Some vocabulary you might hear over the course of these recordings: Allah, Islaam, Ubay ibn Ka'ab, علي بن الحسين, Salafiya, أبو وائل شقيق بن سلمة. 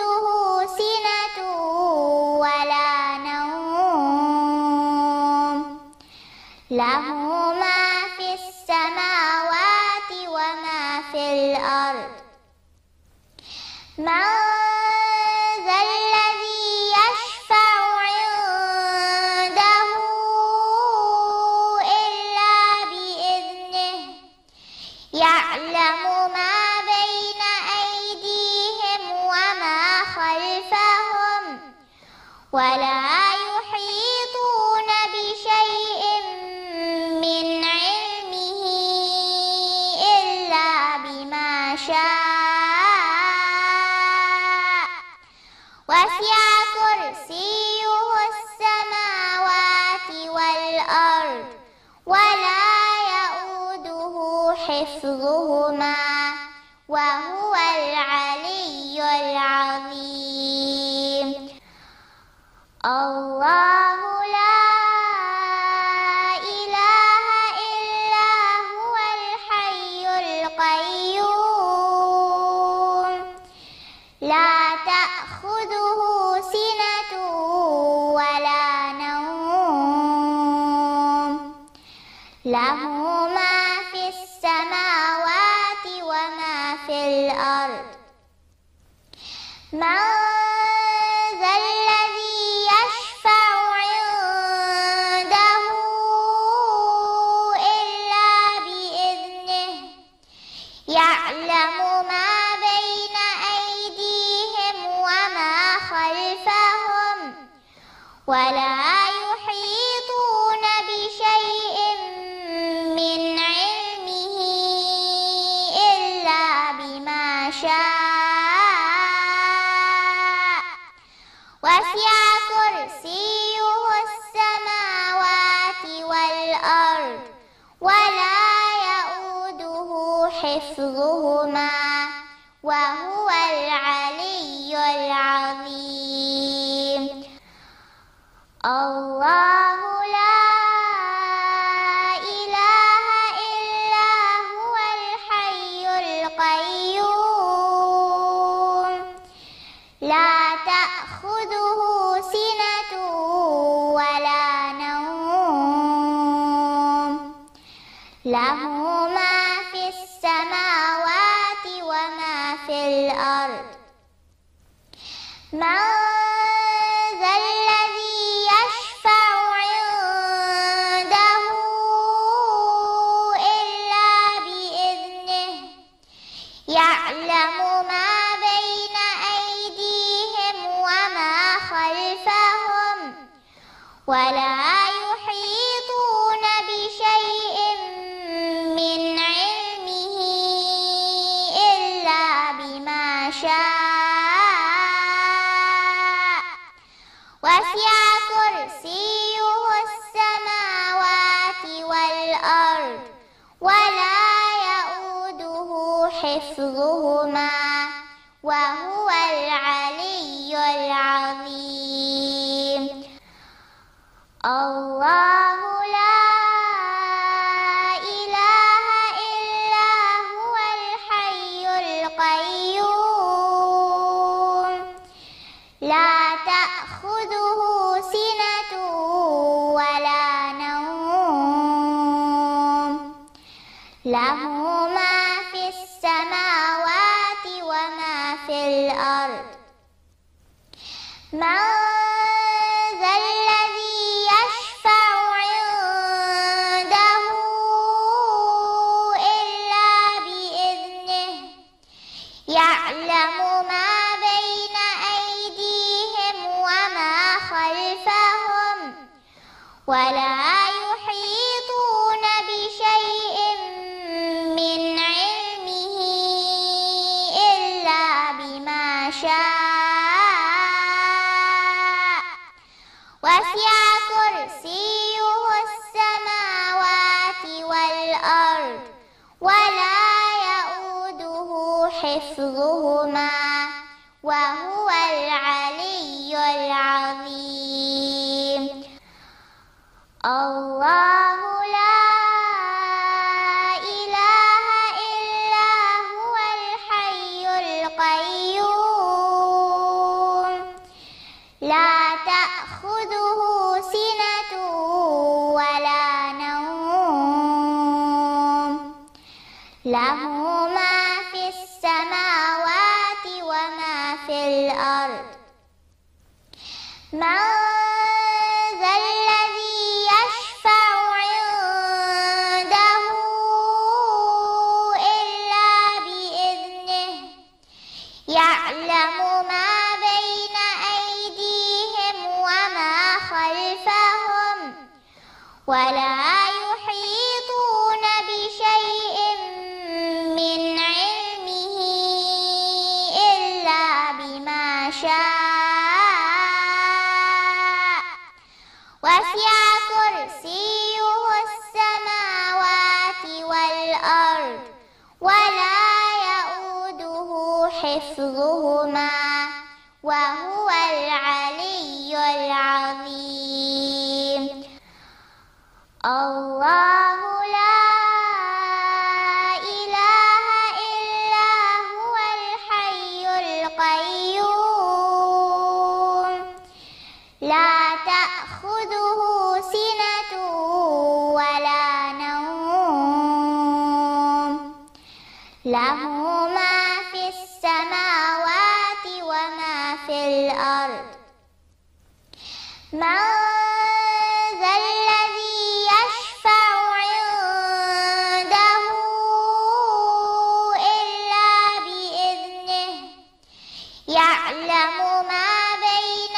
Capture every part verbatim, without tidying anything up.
تأخذه سنة ولا نوم له ما في السماوات وما في الأرض من ذا الذي يشفع عنده إلا بإذنه يعلم ما بين أيديهم وما خلفهم ولا يحيطون بشيء من علمه إلا بما شاء وسع كرسيه السماوات والأرض ولا يؤوده حفظهما وهو العلي العظيم. الله لا إله إلا هو الحي القيوم لا تأخذه سنة ولا نوم له ما في السماوات وما في الأرض من ذا الذي يشفع عنده إلا بإذنه يعلم ما ولا يحيطون بشيء من علمه إلا بما شاء وسع كرسيه السماوات والأرض ولا يؤوده حفظهما وهو العلي العظيم. الله لا إله إلا هو الحي القيوم لا تأخذه سنة ولا نوم له ما في السماوات وما في الأرض من ذا الذي يشفع عنده إلا بإذنه يعلم ما بين أيديهم وما خلفهم ولا يحيطون بشيء من علمه إلا بما شاء وسع كرسيه السماوات والأرض ولا يؤوده حفظهما وهو العلي العظيم. الله لا إله إلا هو الحي القيوم لا تأخذه سنة ولا نوم له ما في السماوات وما في الأرض من ذا الذي يشفع عنده إلا بإذنه يعلم ما بين أيديهم وما خلفهم ولا يحيطون بشيء من علمه إلا بما شاء وسع كرسيه السماوات والأرض ولا يؤوده حفظهما وهو العلي العظيم. الله لا إله إلا هو الحي القيوم الأرض. من ذا الذي يشفع عنده إلا بإذنه، يعلم ما بين أيديهم وما خلفهم ولا يحيطون بشيء من علمه إلا بما شاء. وسع كرسيه السماوات والأرض ولا يؤوده حفظهما وهو العلي العظيم. الله لا إله إلا هو الحي القيوم، لا تأخذه سنة ولا نوم، له ما في السماوات وما في الأرض. من يعلم ما بين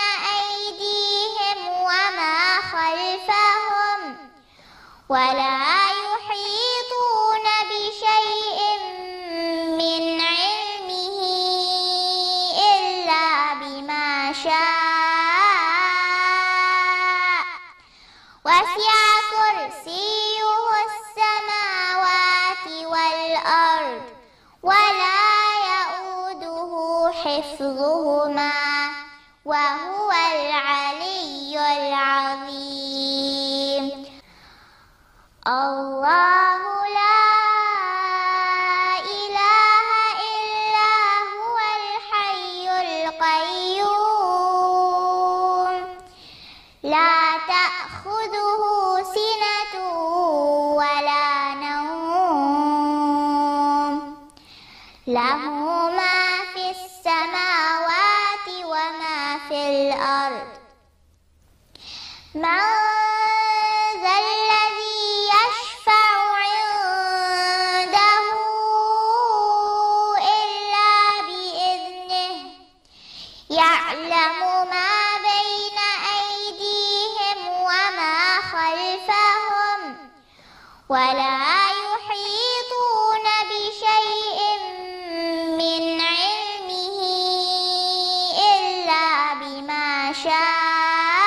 أيديهم وما خلفهم ولا يحيطون بشيء من علمه إلا بما شاء.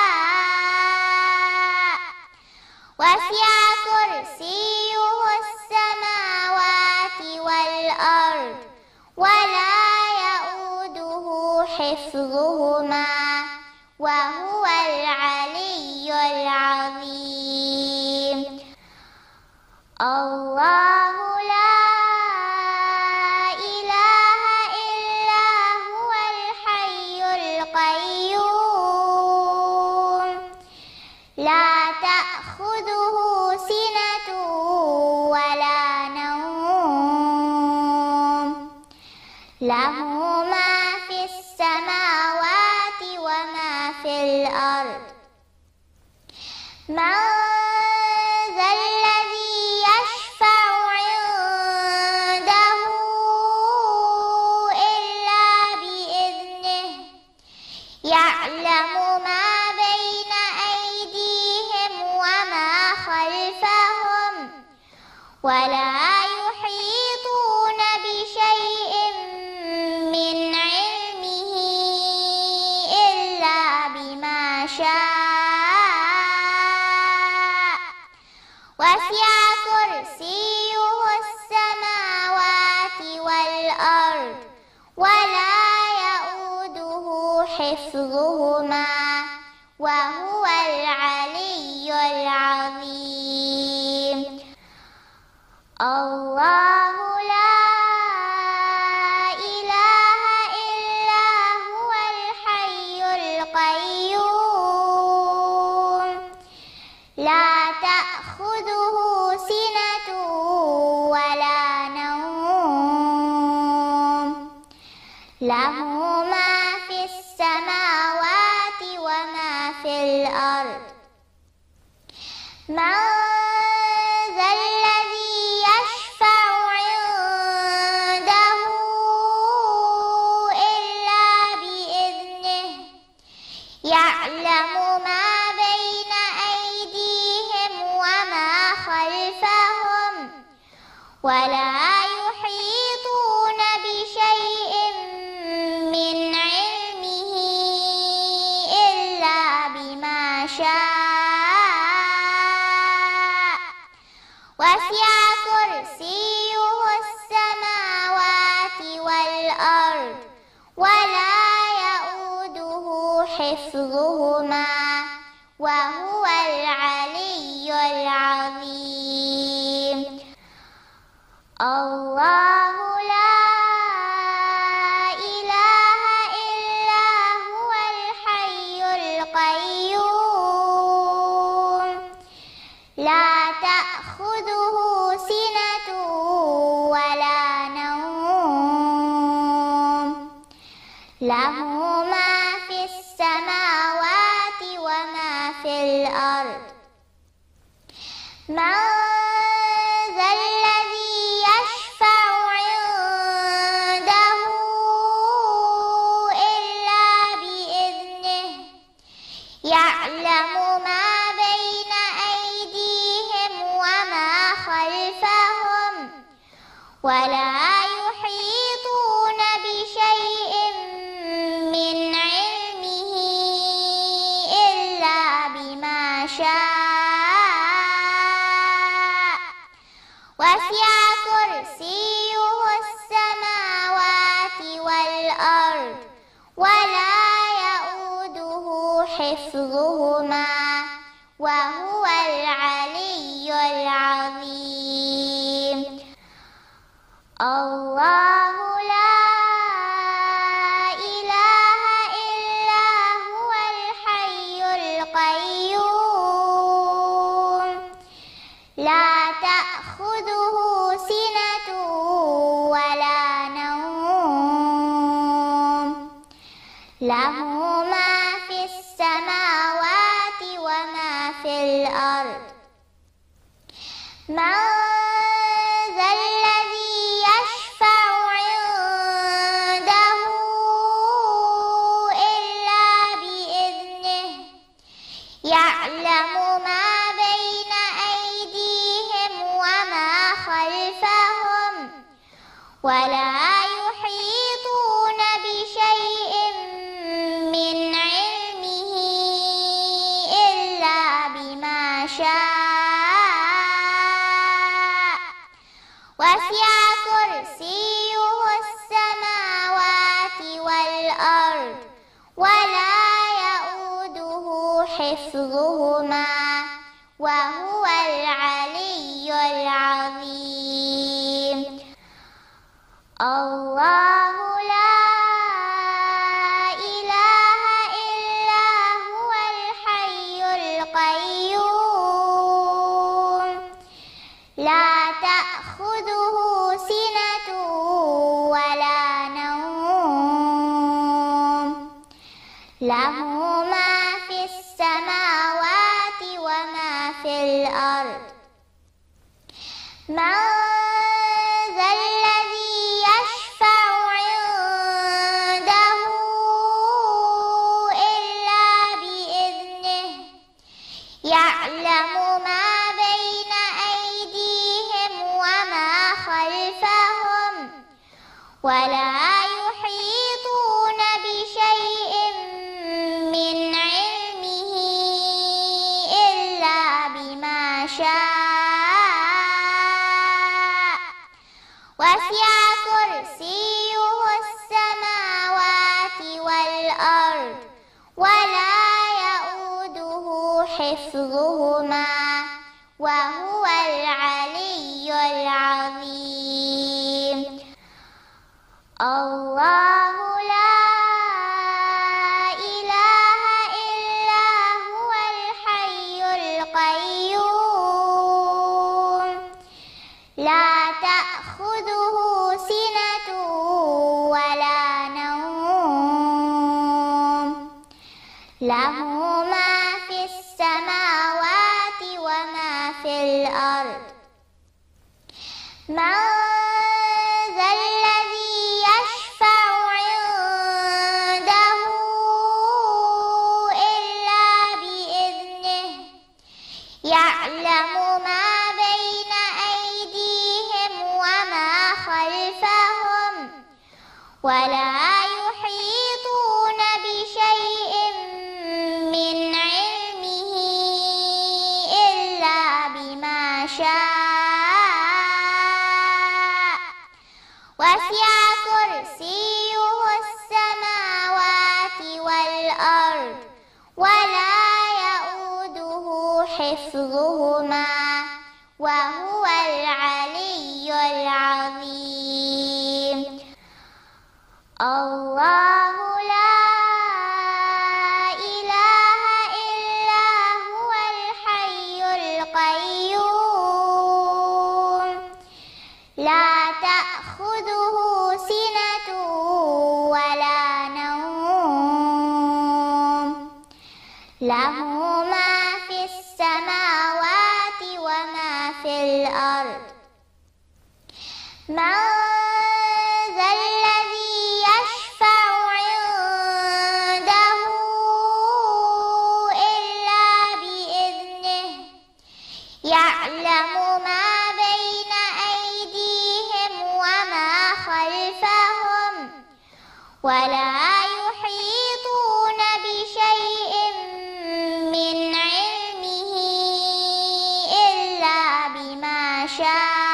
وسع كرسيه السماوات والأرض ولا حفظهما وهو العلي العظيم. الله لا إله إلا هو الحي القيوم، لا تأخذه سنة ولا نوم، له ما السماوات وما في الأرض. من ذا الذي يشفع عنده إلا بإذنه، يعلم ما بين أيديهم وما خلفهم ولا يحيطون بشيء من وسع كرسيه السماوات والأرض ولا يؤوده حفظهما وهو العلي العظيم. الله لا إله إلا هو الحي القيوم، لا تأخذه سنة ولا نوم، له ما في السماوات وما في الأرض. من ذا الذي يشفع عنده إلا بإذنه، يعلم ما بين ولا يحيطون بشيء من علمه إلا بما شاء. وسع كرسيه السماوات والأرض ولا يؤوده حفظهما وهو العلي العظيم. الله لا إله إلا هو الحي القيوم، لا تأخذه سنة ولا نوم، له ما في من ذا الذي يشفع عنده إلا بإذنه يعلم ما بين أيديهم وما خلفهم ولا يحيطون بشيء من علمه إلا بما شاء وسع كرسيه السماوات والأرض ولا يؤوده حفظهما وهو العلي العظيم. الله لا إله إلا هو الحي القيوم لا تأخذه سنة ولا نوم له ما في السماوات وما في الأرض من ذا الذي يشفع عنده إلا بإذنه يعلم ما ولا يحيطون بشيء من علمه إلا بما شاء وسع كرسيه السماوات والأرض ولا يؤوده حفظهما وهو العلي العظيم. الله لا إله إلا هو الحي القيوم لا تأخذه سنة ولا نوم له ما في السماوات وما في الأرض من ذا الذي يشفع عنده إلا بإذنه يعلم ما بين أيديهم وما خلفهم ولا يحيطون بشيء من علمه إلا بما شاء وسع كرسيه السماوات والأرض ولا يؤوده حفظهما وهو العلي العظيم. الله لا إله إلا هو الحي القيوم لا تأخذه سنة ولا نوم له ما في السماوات وما في الأرض من ذا الذي يشفع عنده إلا بإذنه يعلم ما بين ولا يحيطون بشيء من علمه إلا بما شاء وسع كرسيه السماوات والأرض ولا يؤوده حفظهما وهو العلي العظيم. الله لا إله إلا هو الحي القيوم لا تأخذه سنة ولا نوم له ما في السماوات وما حفظهما وهو العلي العظيم. الله لا إله إلا هو الحي القيوم لا تأخذه سنة ولا نوم له ما في السماوات وما في الأرض. من ذا الذي يشفع عنده إلا بإذنه يعلم ما بين أيديهم وما خلفهم ولا يحيطون بشيء من علمه إلا بما شاء.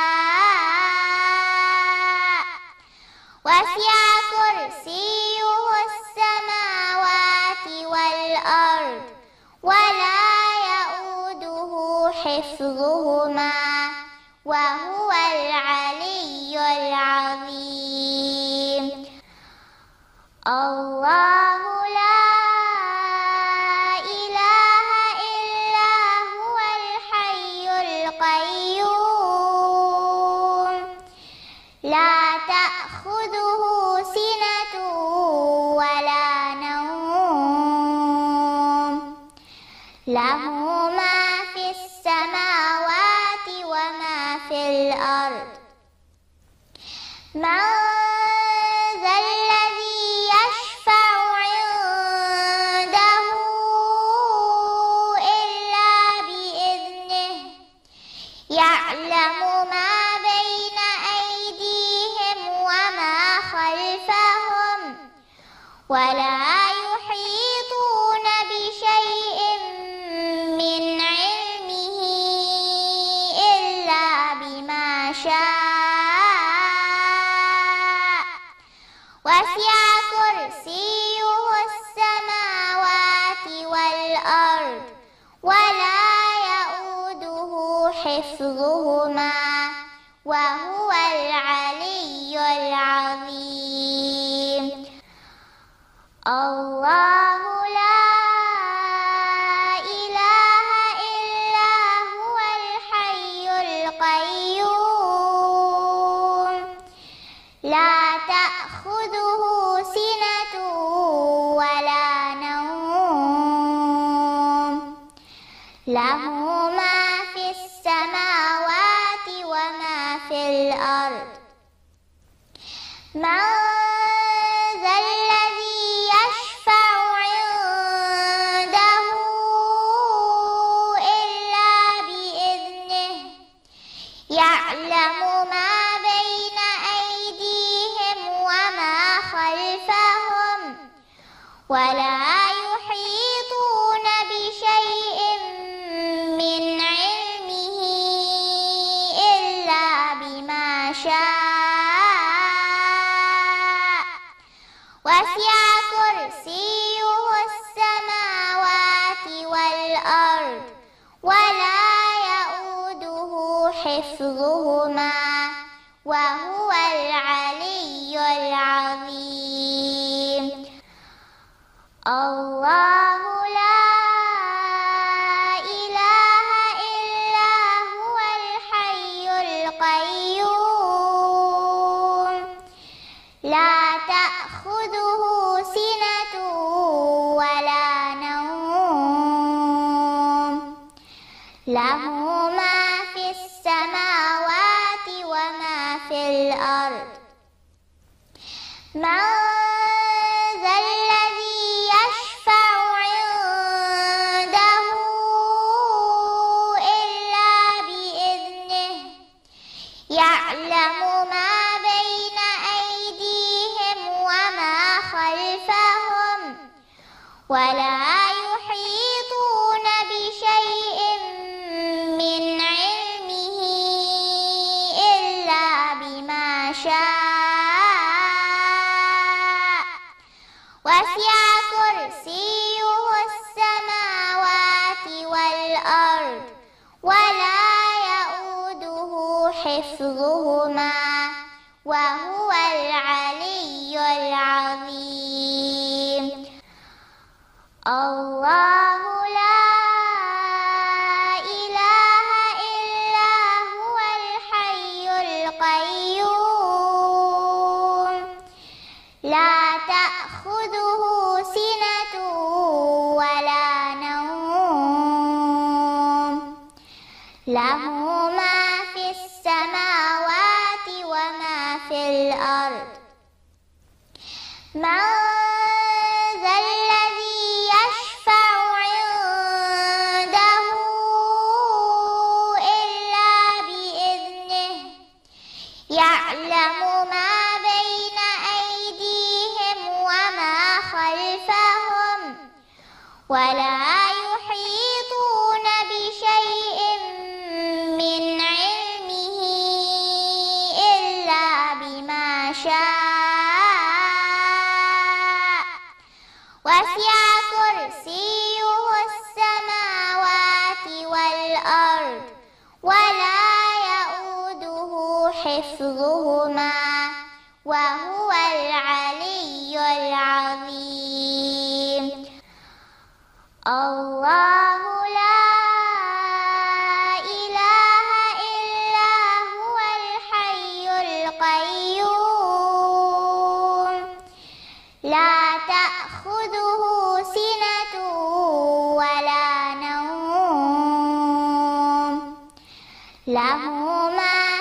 وسع كرسيه السماوات والأرض ولا يؤوده حفظهما وهو العلي العظيم. الله لا إله إلا هو الحي القيوم لا تأخذه سنة ولا نوم له ما في السماوات وما في الأرض. من ذا الذي يشفع عنده إلا بإذنه يعلم ما بين أيديهم وما خلفهم ولا يحيطون بشيء من علمه إلا بما شاء. وسع كرسيه السماوات والأرض ولا يؤوده حفظهما وهو العلي العظيم. الله لا إله إلا هو الحي القيوم لا تأخذه سنة ولا نوم له ما في السماوات وما في الأرض. من ذا الذي يشفع عنده إلا بإذنه يعلم ما بين أيديهم وما خلفهم ولا يحيطون بشيء من علمه إلا بما شاء. وسع كرسيه السماوات والأرض ولا يؤوده حفظهما وهو العلي العظيم. الله لا إله إلا هو الحي القيوم لا تأخذه سنة ولا نوم له ما في السماوات وما في الأرض. من ذا الذي يشفع عنده إلا بإذنه يعلم ما بين أيديهم وما خلفهم ولا يحيطون بشيء من علمه إلا بما شاء. وسع كرسيه السماوات والأرض الله لا إله إلا هو الحي القيوم لا تأخذه سنة ولا نوم له ما في السماوات وما في الأرض من يعلم ما بين أيديهم وما خلفهم ولا يحيطون بشيء من علمه إلا بما شاء وسع كرسيه السماوات والأرض ولا حفظهما وهو العلي العظيم الله لا إله إلا هو الحي القيوم لا تأخذه سنة ولا نوم له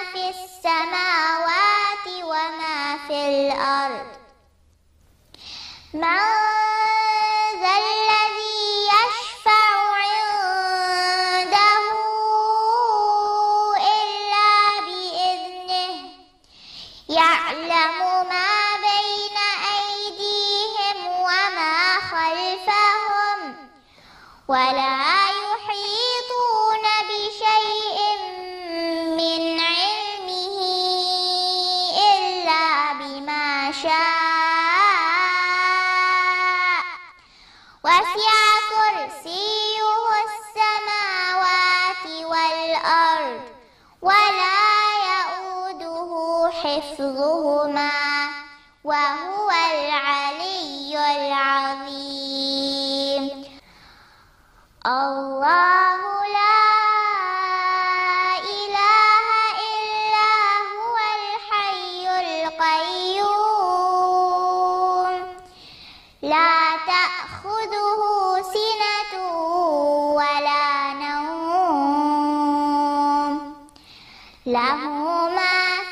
ما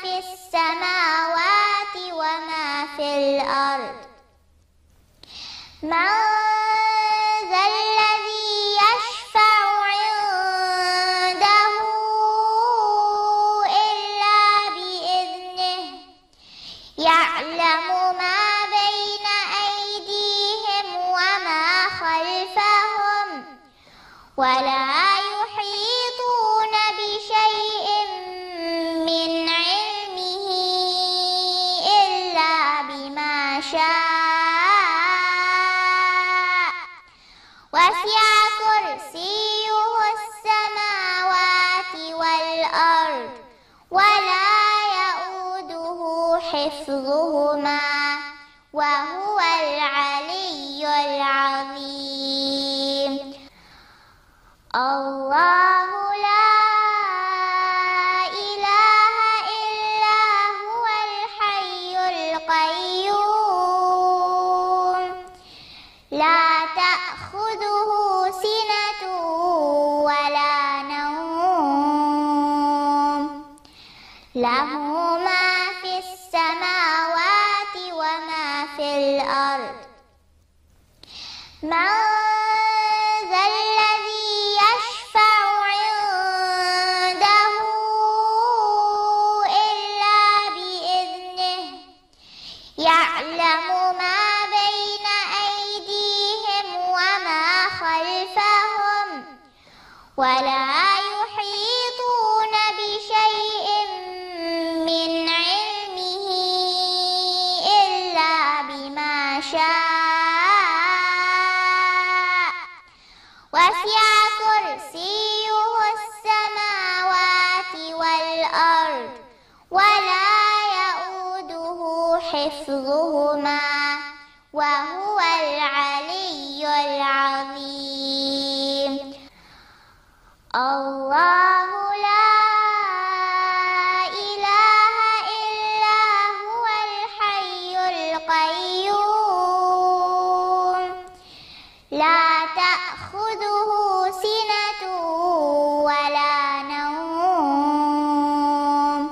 السماوات وما في الأرض من ذا الذي يشفع عنده إلا بإذنه يعلم ما بين أيديهم وما خلفهم ولا يحيطون بشيء من وسع كرسيه السماوات والأرض ولا يؤوده حفظهما وهو العلي العظيم الله لا إله إلا هو الحي القيوم لا تأخذه سنة ولا نوم له ما في السماوات وما في الأرض من ذا الذي يشفع عنده إلا بإذنه يعلم ما ولا يحيطون بشيء من علمه إلا بما شاء وسع كرسيه السماوات والأرض ولا يؤوده حفظهما وهو العلي العظيم الله لا إله إلا هو الحي القيوم لا تأخذه سنة ولا نوم له ما في السماوات وما في الأرض من ذا الذي يشفع عنده إلا بإذنه يعلم ما بين أيديهم وما خلفهم ولا يحيطون بشيء من علمه إلا بما شاء وسع كرسيه السماوات والأرض ولا يؤوده حفظهما وهو العلي العظيم. لا تأخذه سنة ولا نوم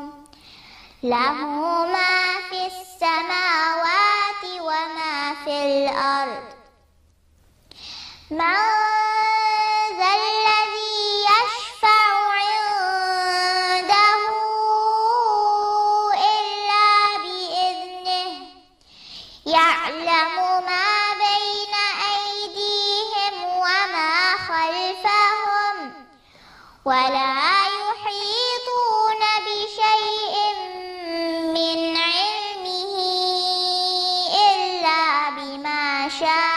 له ما في السماوات وما في الأرض من ذا الذي يشفع عنده إلا بإذنه يعلم ما بين أيديهم وما خلفهم ولا يحيطون بشيء من علمه إلا بما شاء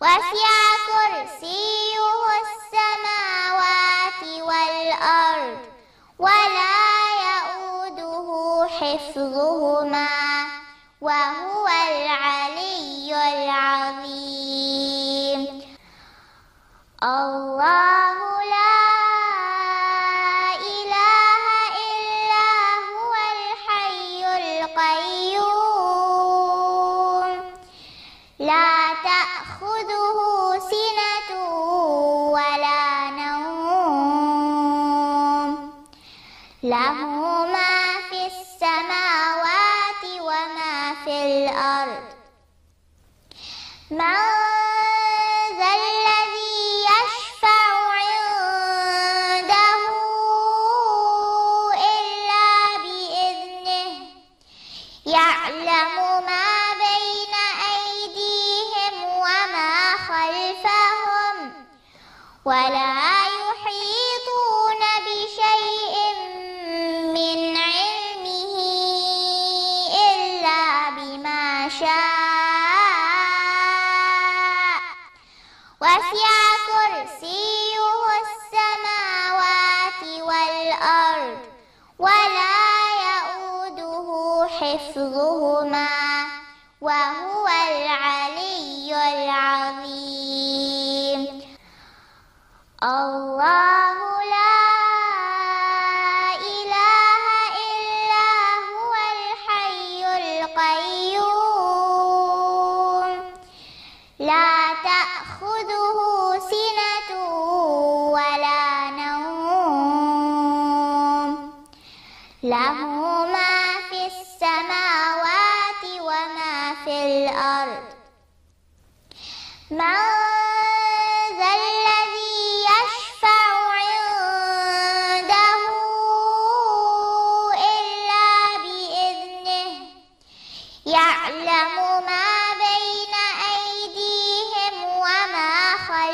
وسع كرسيه السماوات والأرض ولا يؤوده حفظهما وهو العلي العظيم. الله لا إله إلا هو الحي القيوم لا تأخذه سنة ولا نوم له ما في السماوات وما في الأرض من ذا الذي يشفع عنده إلا بإذنه يعلم ما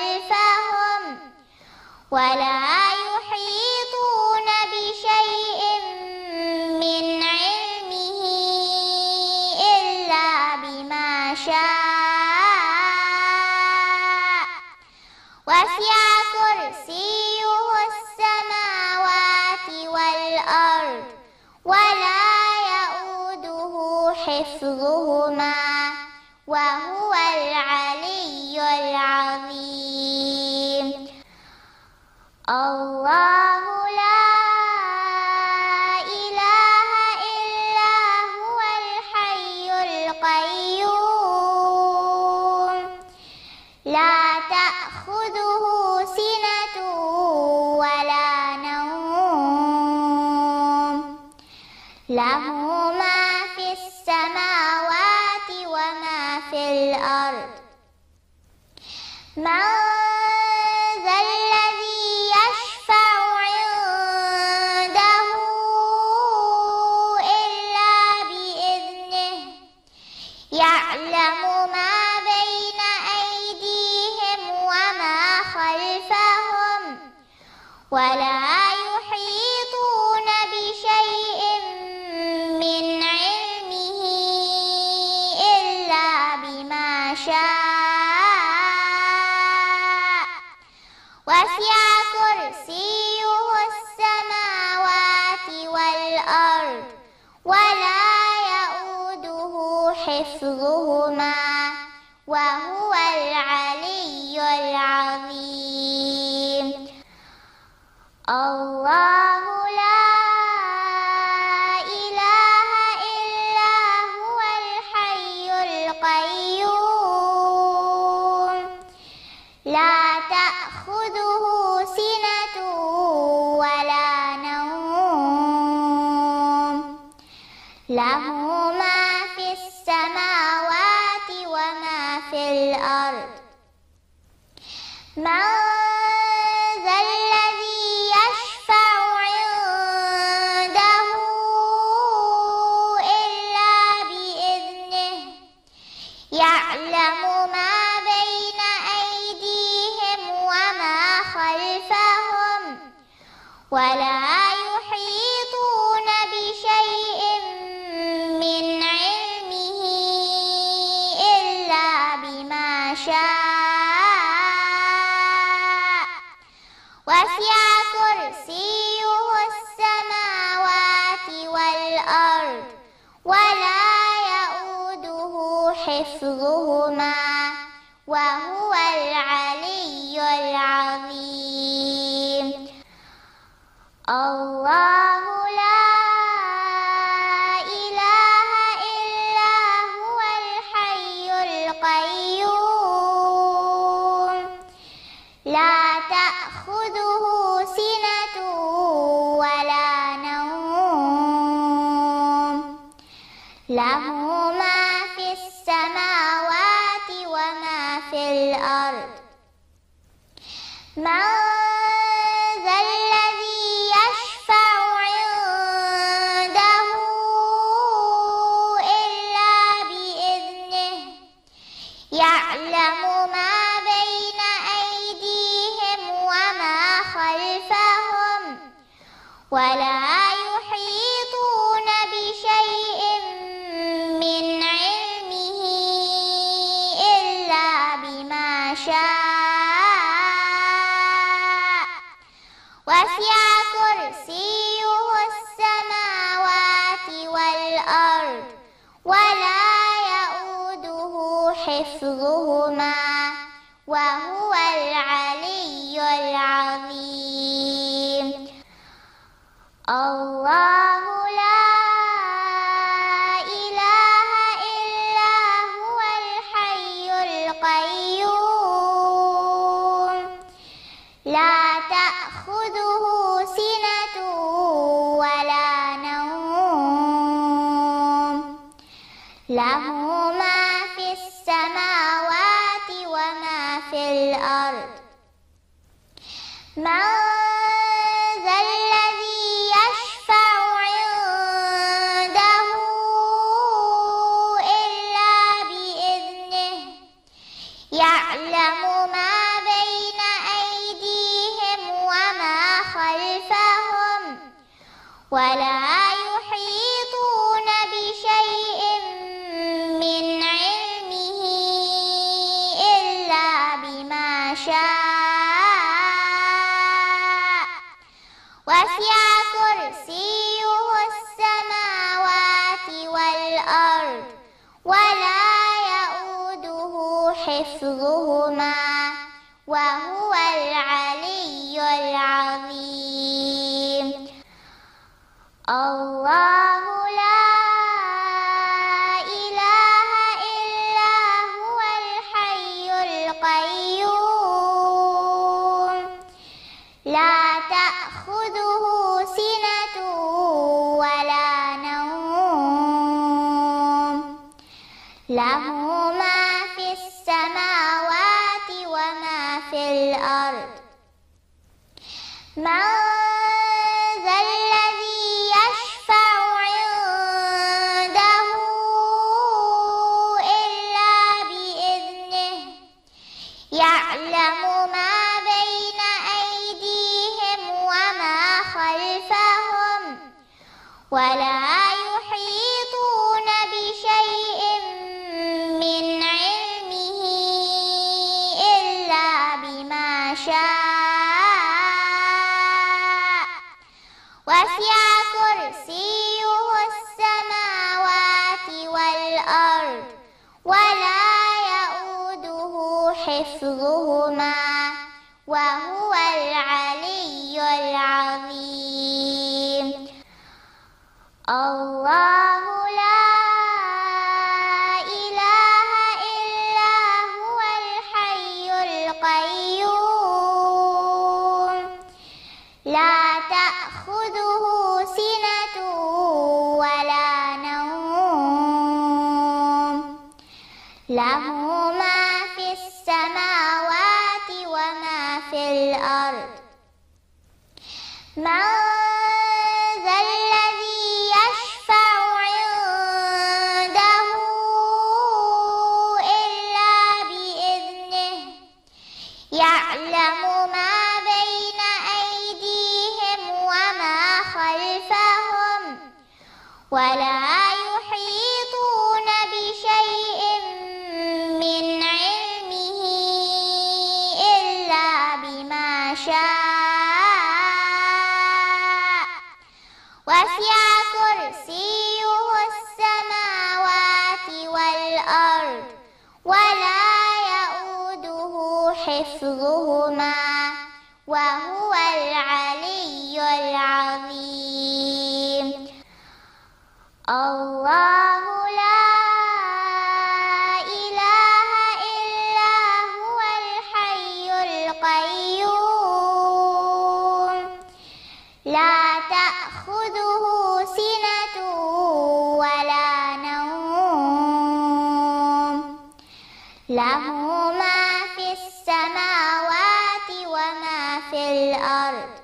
ولا يحيطون بشيء من علمه إلا بما شاء وسع كرسيه السماوات والأرض ولا يؤوده حفظهما وهو العلي العظيم. الله لا إله إلا هو الحي القيوم لا تأخذه سنة ولا نوم له ما في السماوات وما في الأرض من ذا الذي يشفع عنده إلا بإذنه يعلم ما بين أيديهم وما خلفهم ولا يحيطون بشيء من علمه إلا بما شاء وسع كرسيه السماوات والأرض ولا يؤوده حفظهما وهو العلي العظيم. الله لا إله إلا هو الحي القيوم لا تأخذه سنة ولا نوم له ما في السماوات وما في الأرض من ذا الذي يشفع عنده إلا بإذنه يعلم ما بين أيديهم وما خلفهم ولا يحيطون بشيء من علمه إلا بما شاء وسع كرسيه السماوات والأرض ولا يؤوده حفظهما وهو العلي العظيم. الله لا إله إلا هو الحي القيوم القيوم لا تأخذه سنة ولا نوم له ما في السماوات وما في الأرض من يعلم ما بين أيديهم وما خلفهم ولا يحيطون بشيء من علمه إلا بما شاء وسع كرسيه السماوات والأرض ولا حفظهما وهو العلي العظيم. الله لا إله إلا هو الحي القيوم لا تأخذه سنة ولا نوم له ما السماوات وما في الأرض من ذا الذي يشفع عنده إلا بإذنه يعلم ما بين أيديهم وما خلفهم ولا يحيطون بشيء من وسع كرسيه السماوات والأرض ولا يؤوده حفظهما وهو العلي العظيم. الله لا إله إلا هو الحي القيوم لا تأخذه سنة ولا نوم له ما في السماوات وما في الأرض من ذا الذي يشفع عنده إلا بإذنه يعلم ما ولا يحيطون بشيء من علمه إلا بما شاء وسع كرسيه السماوات والأرض ولا يؤوده حفظهما وهو العلي العظيم. الله لا إله إلا هو الحي القيوم لا تأخذه سنة ولا نوم له ما في السماوات وما في الأرض من ذا الذي يشفع عنده إلا بإذنه يعلم ما بين أيديهم وما خلفهم ولا يحيطون بشيء من علمه إلا بما شاء وسع كرسيه السماوات والأرض ولا يؤوده حفظهما وهو العلي العظيم. الله لا إله له ما في السماوات وما في الأرض. من ذا الذي يشفع عنده إلا بإذنه، يعلم ما بين أيديهم وما خلفهم ولا يحيطون بشيء من علمه إلا بما شاء. وسع كرسيه السماوات والأرض ولا يؤوده حفظهما وهو العلي العظيم. الله لا إله إلا هو الحي القيوم، لا تأخذه سنة ولا نوم، له ما في السماوات وما في الأرض.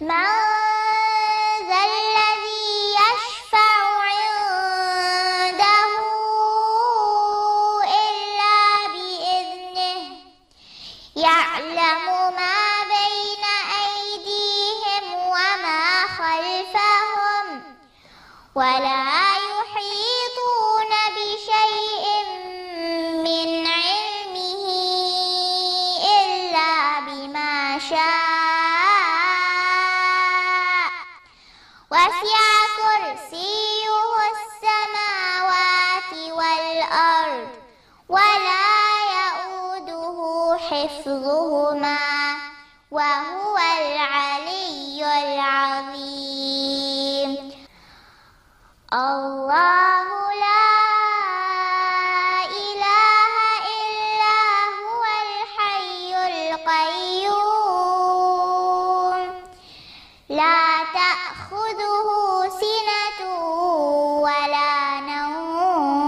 من ذا الذي يشفع عنده إلا بإذنه، يعلم ما بين أيديهم وما خلفهم ولا يحيطون بشيء من علمه إلا بما شاء. وسع كرسيه السماوات والأرض ولا يؤوده حفظهما وهو العلي العظيم. الله لا إله إلا هو الحي القيوم، لا تأخذه سنة ولا نوم،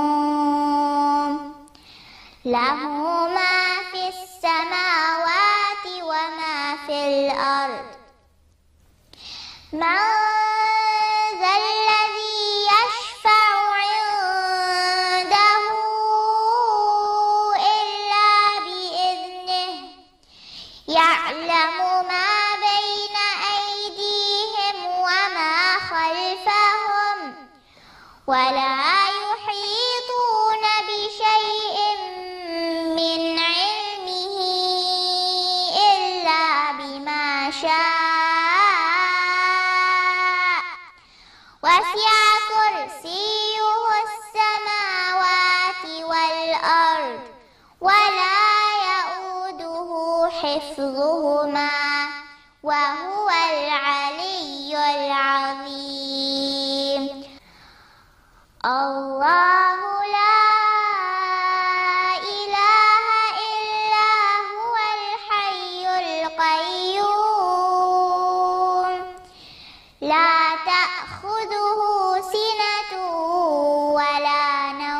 له ما في السماوات وما في الأرض. من ذا الذي يشفع عنده إلا بإذنه، يعلم ما بين أيديهم وما خلفهم ولا يحيطون بشيء من علمه إلا بما شاء. وسع كرسيه السماوات والأرض ولا يؤوده حفظهما وهو العلي العظيم. الله لا إله إلا هو الحي القيوم، لا تأخذه سنة ولا نوم، له ما في السماوات وما في الأرض. من ذا الذي يشفع عنده إلا بإذنه، يعلم ما بين أيديهم وما خلفهم ولا يحيطون بشيء من علمه إلا بما شاء. وسع كرسيه السماوات والأرض ولا يؤوده حفظهما وهو العلي العظيم. الله لا إله إلا هو الحي القيوم، لا تأخذه سنة ولا نوم،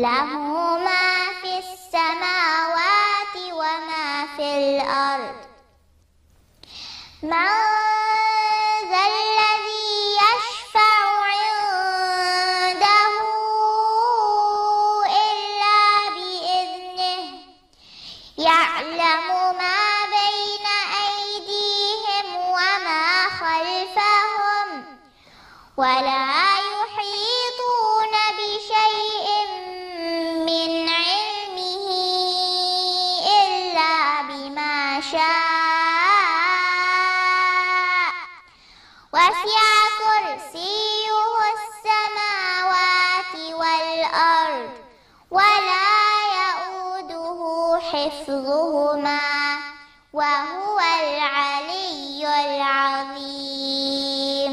له ما في السماوات وما في الأرض. من ذا الذي يشفع عنده إلا بإذنه، يعلم ما بين أيديهم وما خلفهم ولا يحيطون بشيء من علمه إلا بما شاء. وسع كرسيه السماوات والأرض ولا يؤوده حفظهما وهو العلي العظيم.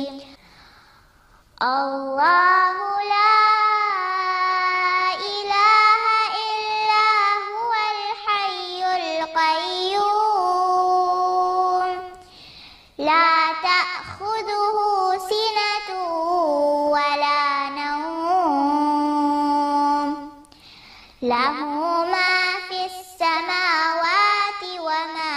الله لا إله إلا هو الحي القيوم، لا تأخذه سنة ولا نوم، له ما في السماوات وما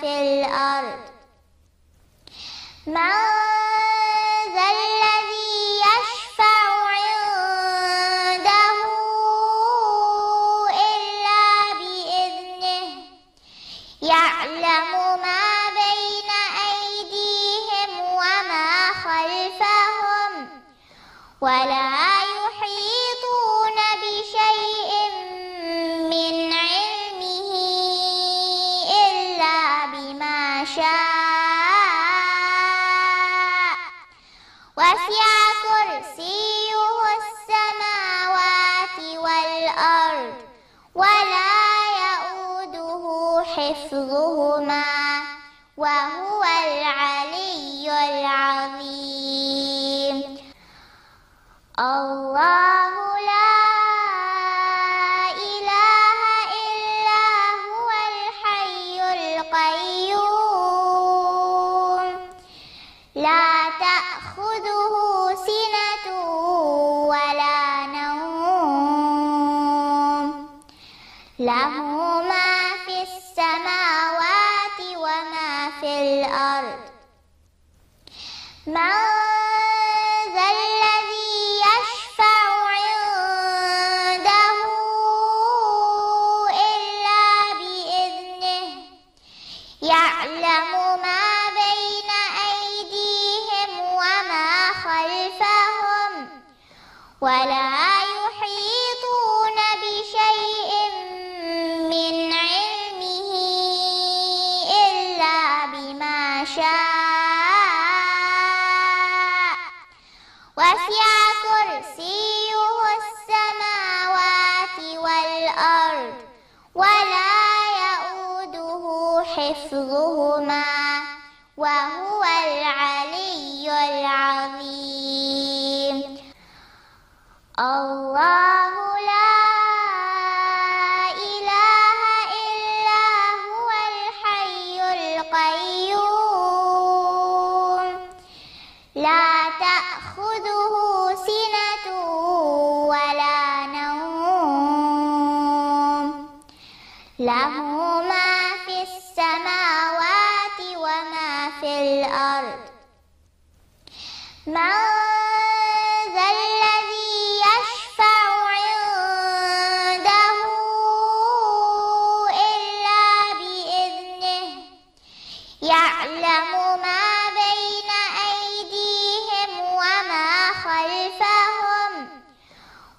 في الأرض. من ذا الذي يشفع عنده إلا بإذنه، يعلم ما بين أيديهم وما خلفهم ولا يحيطون بشيء من علمه إلا بما شاء. وسع كرسيه السماوات والأرض ولا يؤوده حفظهما وهو العلي العظيم. الله لا إله إلا هو الحي القيوم، لا تأخذه سنة ولا نوم، له ما في السماوات وما في الأرض. من ذا الذي يشفع عنده إلا بإذنه، يعلم ما بين أيديهم وما خلفهم ولا يحيطون بشيء من علمه إلا بما شاء. وسع كرسيه السماوات والأرض ولا يؤوده حفظهما وهو العلي العظيم. الله لا إله إلا هو الحي القيوم، لا تأخذه سنة ولا نوم، له ما في السماوات وما في الأرض. من ذا الذي يشفع عنده إلا بإذنه، يعلم ما بين أيديهم وما خلفهم ولا يحيطون بشيء من علمه إلا بما شاء. وسع كرسيه السماوات والأرض ولا يؤوده حفظهما وهو العلي العظيم. الله لا إله إلا هو الحي القيوم، لا تأخذه سنة ولا نوم،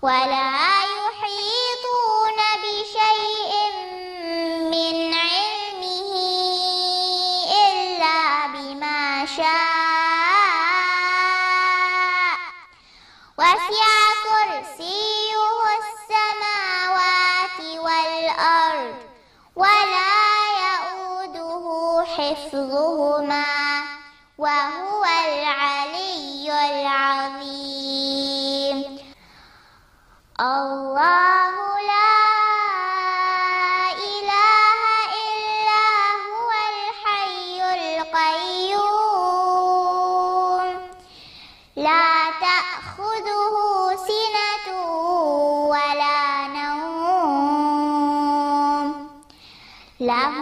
ولا يحيطون بشيء من علمه إلا بما شاء وسع كرسيه السماوات والأرض ولا يؤوده حفظهما وهو العلي العظيم. الله لا إله إلا هو الحي القيوم لا تأخذه سنة ولا نوم له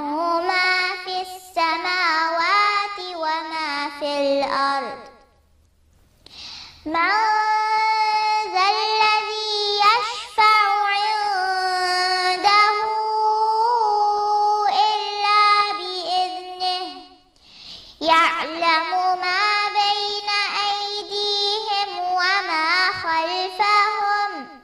ما في السماوات وما في الأرض. من يعلم ما بين أيديهم وما خلفهم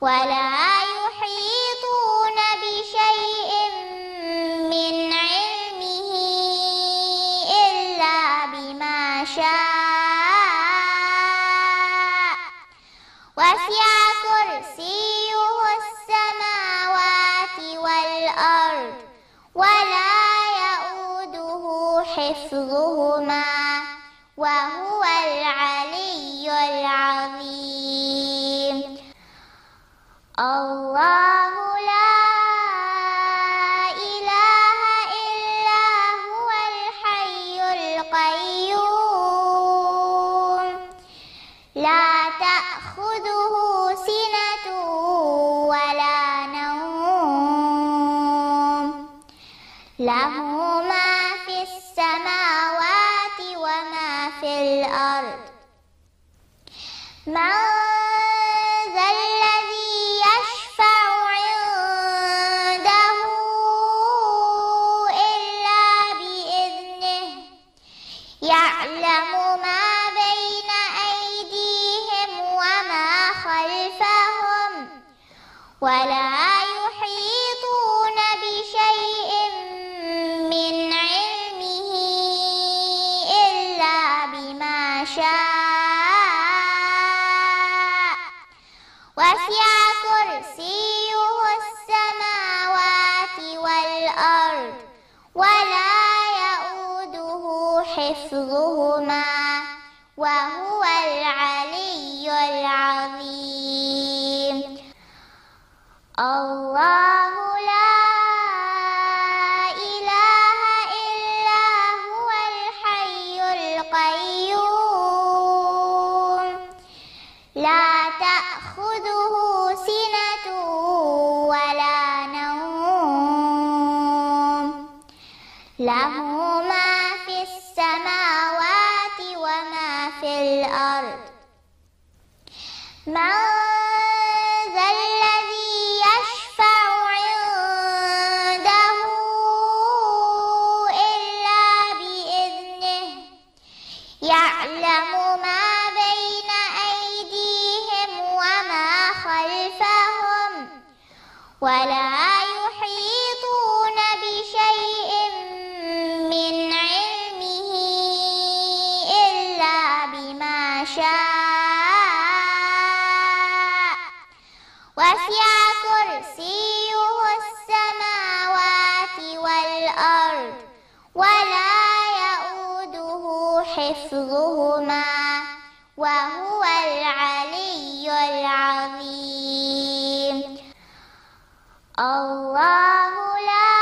ولا يحيطون بشيء من علمه إلا بما شاء وسع كرسيه السماوات والأرض ولا حفظهما وهو العلي العظيم. الله لا إله إلا هو الحي القيوم لا تأخذه سنة ولا نوم له ما السماوات وما في الأرض. من ذا الذي يشفع عنده إلا بإذنه يعلم ما بين أيديهم وما خلفهم ولا يحيطون بشيء من وسع كرسيه السماوات والأرض ولا يؤوده حفظهما وهو العلي العظيم. الله لا إله إلا هو الحي القيوم لا تأخذه سنة ولا نوم له ما في السماوات وما في الأرض. من ذا الذي يشفع عنده إلا بإذنه يعلم ما ولا يحيطون بشيء من علمه إلا بما شاء وسع كرسيه السماوات والأرض ولا يؤوده حفظهما وهو العلي العظيم. الله لا إله إلا هو الحي القيوم لا تأخذه سنة ولا نوم له ما في السماوات وما في الأرض. من يعلم ما بين أيديهم ولا يحيطون بشيء من علمه إلا بما شاء وسع كرسيه السماوات والأرض ولا يؤوده حفظهما وهو العلي العظيم. الله لا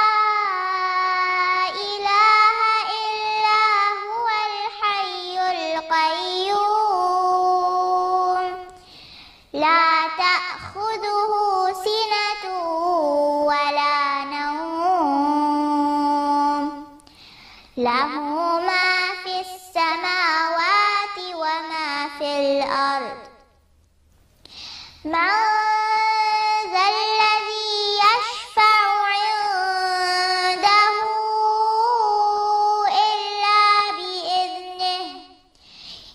إله إلا هو الحي القيوم لا تأخذه سنة ولا نوم له ما في السماوات وما في الأرض. من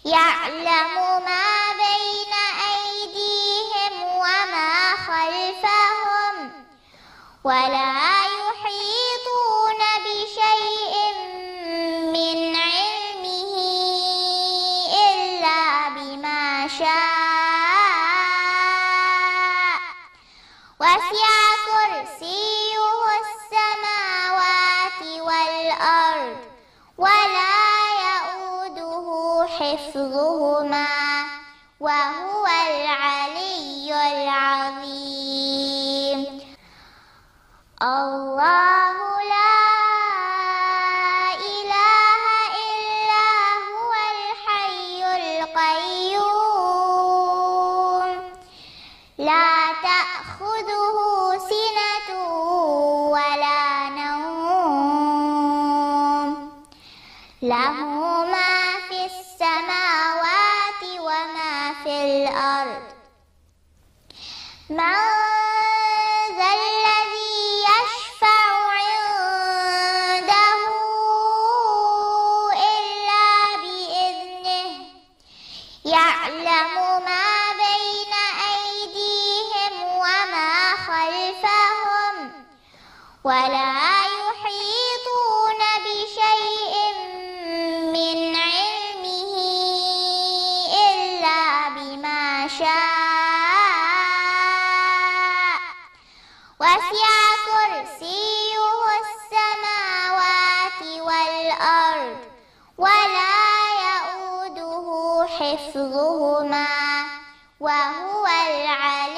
يعلم ما بين أيديهم وما خلفهم ولا يحيطون بشيء من علمه إلا بما شاء وسع كرسيه السماوات والأرض ولا حفظهما وهو العلي العظيم. الله لا إله إلا هو الحي القيوم لا تأخذه سنة ولا نوم له ما السماوات وما في الأرض. من ذا الذي يشفع عنده إلا بإذنه يعلم ما بين أيديهم وما خلفهم ولا يحيطون بشيء من وسع كرسيه السماوات والأرض ولا يؤوده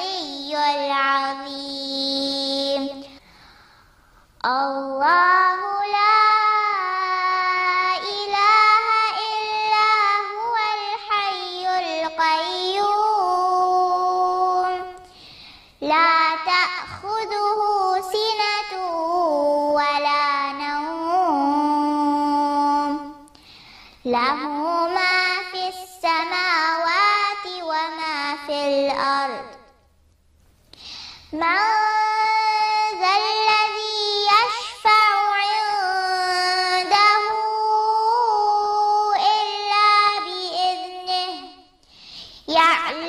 حفظهما وهو العلي العظيم. الله لا إله إلا هو الحي القيوم لا تأخذه سنة ولا نوم له ما في السماوات وما في الأرض. من ذا الذي يشفع عنده إلا بإذنه يعلم ما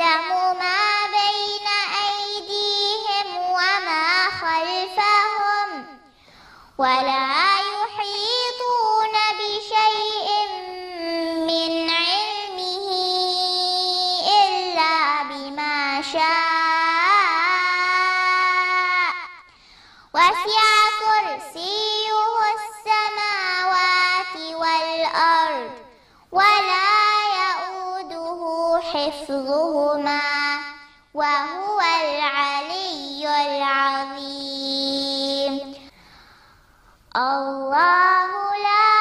ولا يحيطون بشيء من علمه إلا بما شاء وسع كرسيه السماوات والأرض ولا يؤوده حفظهما وهو العلي العظيم. الله لا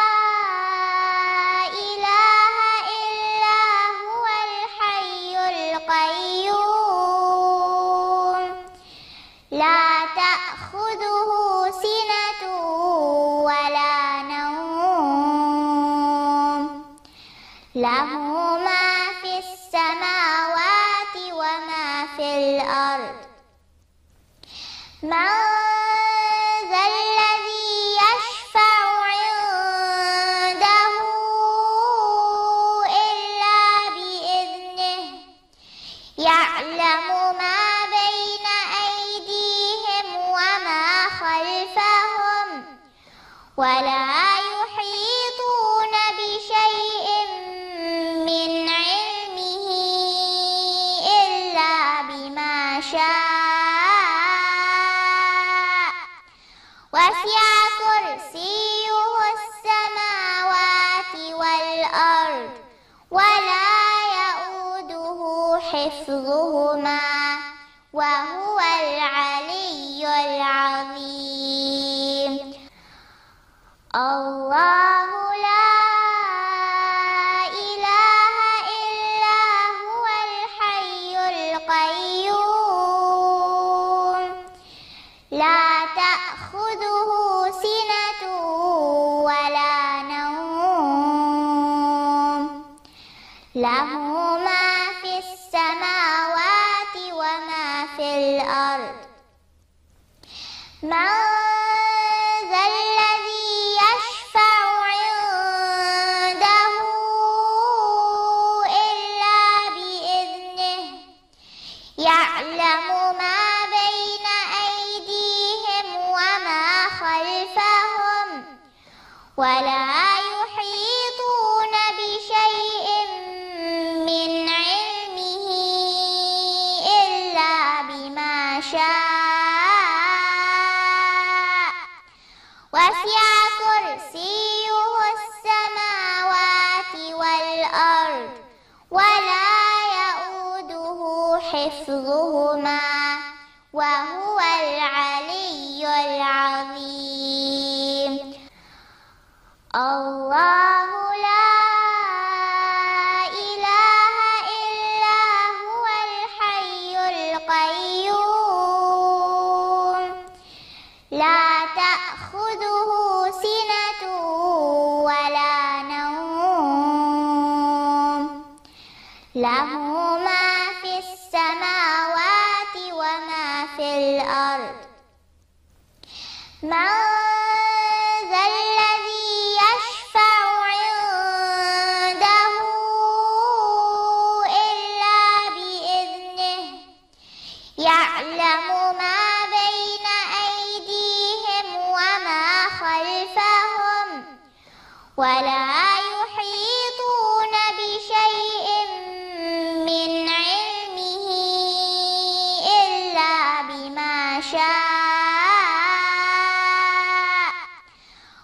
إله إلا هو الحي القيوم لا تأخذه سنة ولا نوم له ما في السماوات وما في الأرض. من ذا الذي يشفع عنده إلا بإذنه يعلم ما بين أيديهم ولا يحيطون بشيء من علمه إلا بما شاء. وسع كرسيه السماوات والأرض ولا يؤوده حفظهما وهو العلي العظيم. الله لا إله إلا هو الحي القيوم لا تأخذه سنة ولا نوم له ما في السماوات وما في الأرض. من يعلم ما بين أيديهم وما خلفهم ولا يحيطون بشيء من علمه إلا بما شاء.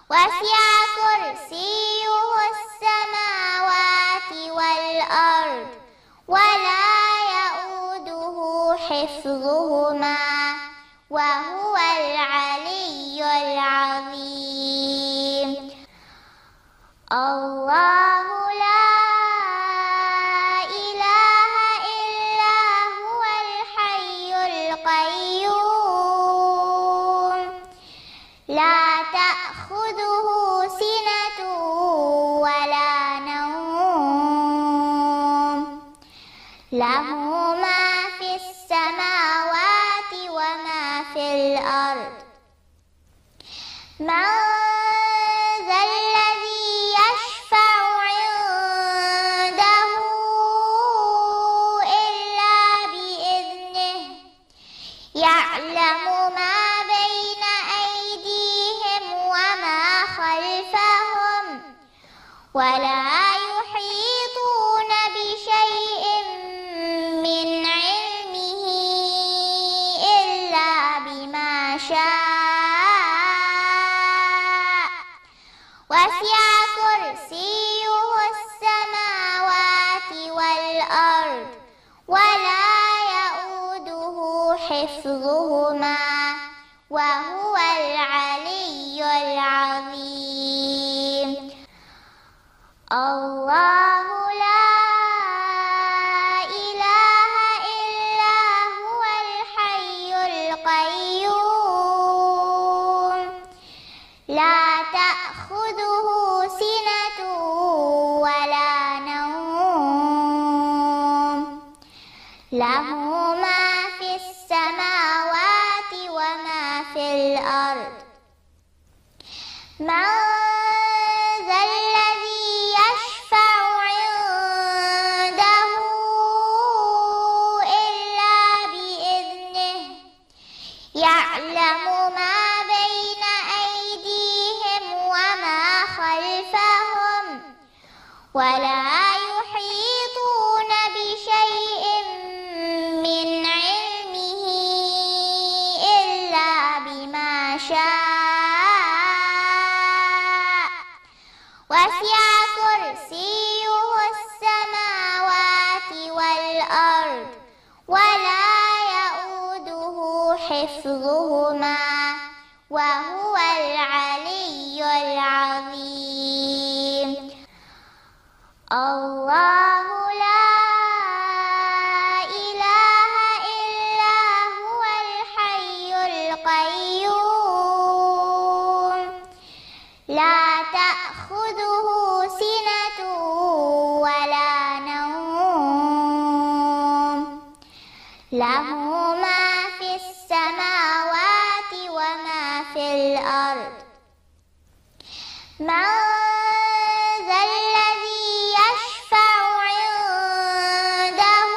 وسع كرسيه السماوات والأرض ولا حفظهما وهو العلي العظيم. الله لا إله إلا هو الحي القيوم لا تأخذه سنة ولا نوم له ما السماوات وما في الأرض. من ذا الذي يشفع عنده إلا بإذنه يعلم ما بين أيديهم وما خلفهم ولا يحيطون بشيء من وسع كرسيه السماوات والأرض ولا يؤوده حفظهما وهو العلي العظيم. الله لا إله إلا هو الحي القيوم لا تأخذه سنة ولا نوم له ما في السماوات وما في الأرض. من ذا الذي يشفع عنده إلا بإذنه يعلم ما ولا يحيطون بشيء من علمه إلا بما شاء. وسع كرسيه السماوات والأرض ولا يؤوده حفظهما وهو العلي العظيم. الله لا إله إلا هو الحي القيوم لا تأخذه سنة ولا نوم له ما في السماوات وما في الأرض. من ذا الذي يشفع عنده إلا بإذنه يعلم ما بين أيديهم وحفظهما وهو العلي العظيم. الله لا إله إلا هو الحي القيوم لا تأخذه سنة ولا نوم له ما في السماوات وما في الأرض. من ذا الذي يشفع عنده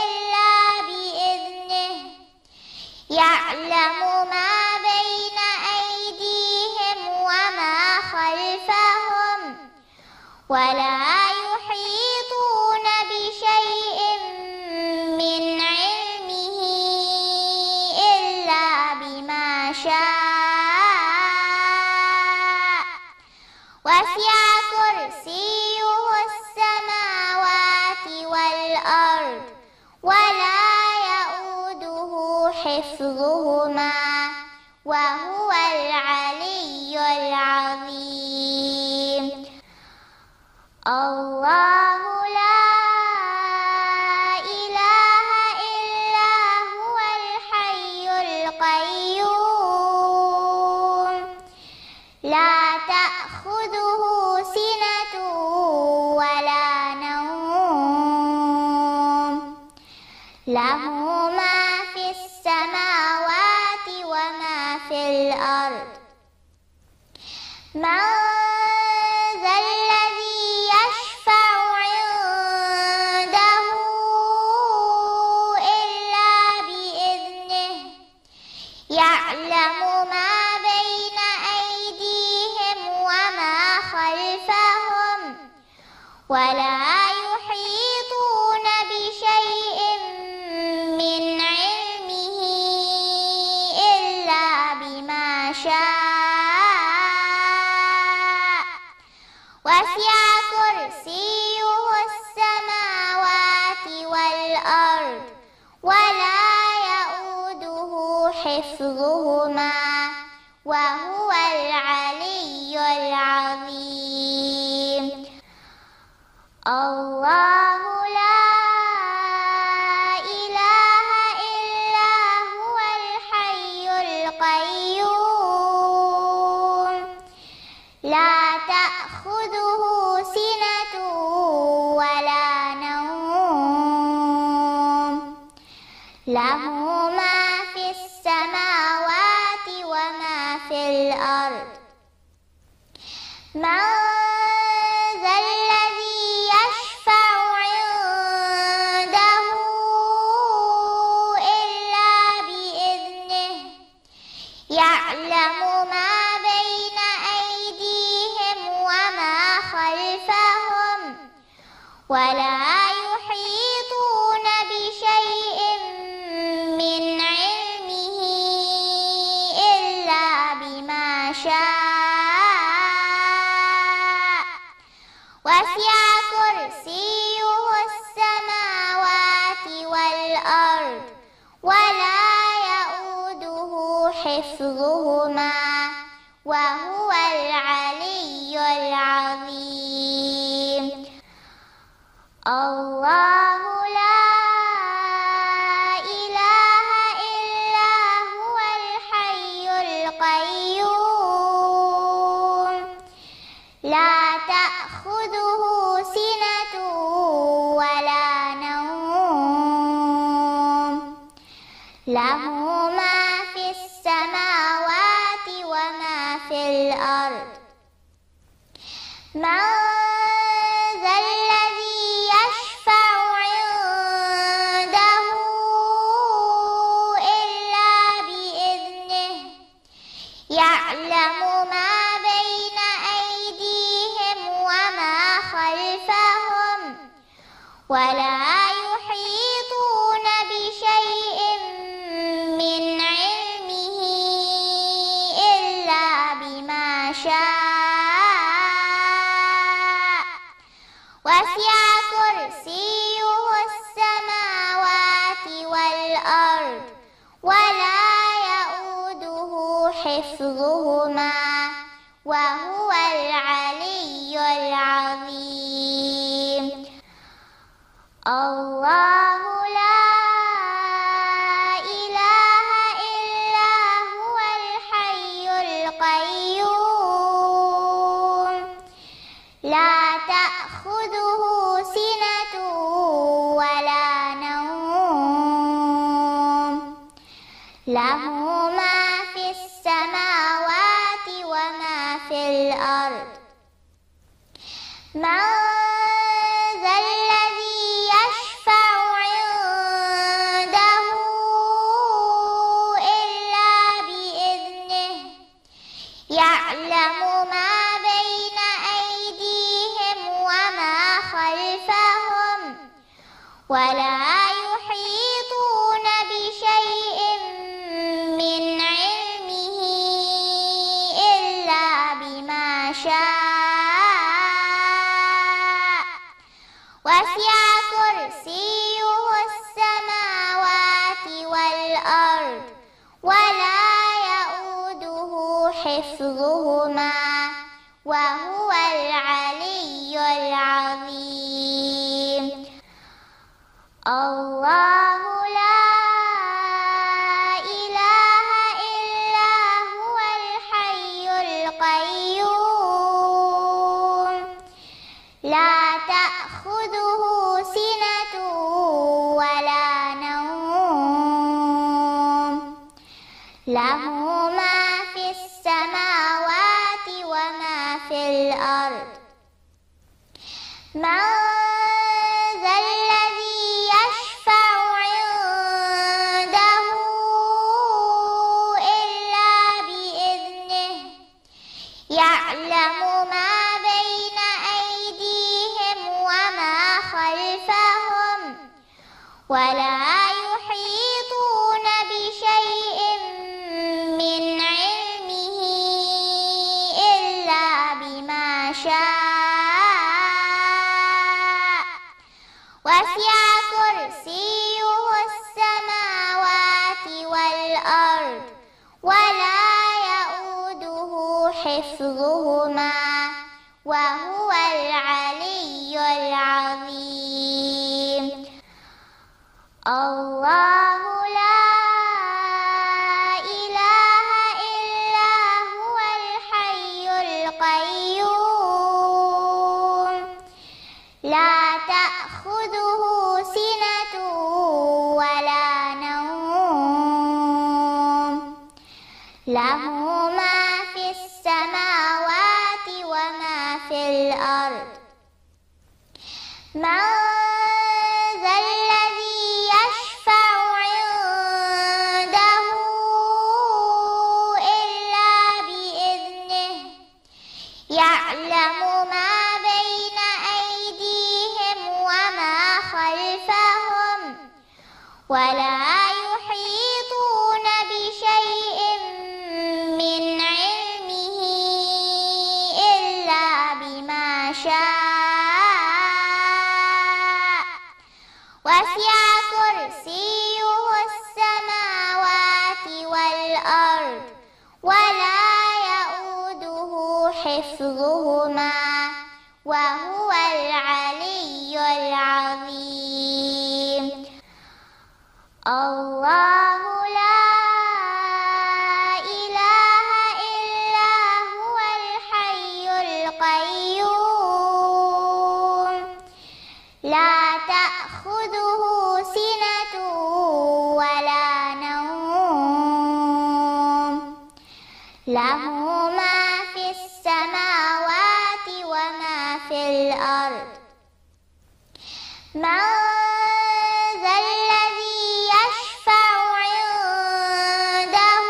إلا بإذنه يعلم ما بين أيديهم وما خلفهم ولا يحيطون بشيء من علمه إلا بما شاء. وسع كرسيه السماوات والأرض ولا يؤوده حفظهما وهو العلي العظيم. الله لا لا تأخذه سنة ولا نوم له ما في السماوات وما في الأرض. من ذا الذي يشفع عنده إلا بإذنه يعلم ما ولا يحيطون بشيء من علمه إلا بما شاء. وسع كرسيه السماوات والأرض ولا يؤوده حفظهما وهو العلي العظيم. الله لا إله إلا هو الحي القيوم لا تأخذه سنة ولا نوم له ما في السماوات وما في الأرض. من ذا الذي يشفع عنده إلا بإذنه يعلم ما بين أيديهم وما خلفهم ولا يحيطون بشيء من علمه إلا بما شاء. وسع كرسيه السماوات والأرض ولا يؤوده حفظهما وهو العلي العظيم. الله لا إله إلا هو الحي القيوم لا تأخذه سنة ولا نوم له ما في السماوات وما في الأرض. من ذا الذي يشفع عنده إلا بإذنه يعلم ما بين أيديهم وما خلفهم ولا يحيطون بشيء من علمه إلا بما شاء. وسع كرسيه السماوات والأرض حفظهما وهو العلي العظيم. الله لا إله إلا هو الحي القيوم لا تأخذه سنة ولا نوم له ما في السماوات وما في الأرض. من ذا الذي يشفع عنده إلا بإذنه يعلم ما بين أيديهم وما خلفهم ولا يحيطون بشيء من علمه إلا بما شاء. وسع كرسيه السماوات والأرض ولا يؤوده حفظهما وهو العلي العظيم. الله لا إله إلا هو الحي القيوم لا تأخذه سنة ولا نوم له ما في السماوات وما في الأرض. من ذا الذي يشفع عنده إلا بإذنه يعلم ما بين أيديهم وما خلفهم ولا يحيطون بشيء من علمه إلا بما شاء. وسع كرسيه السماوات والأرض ولا يؤوده حفظهما وهو العلي العظيم. الله لا إله إلا هو الحي القيوم لا تأخذه سنة ولا نوم له ما في السماوات وما في الأرض. من ذا الذي يشفع عنده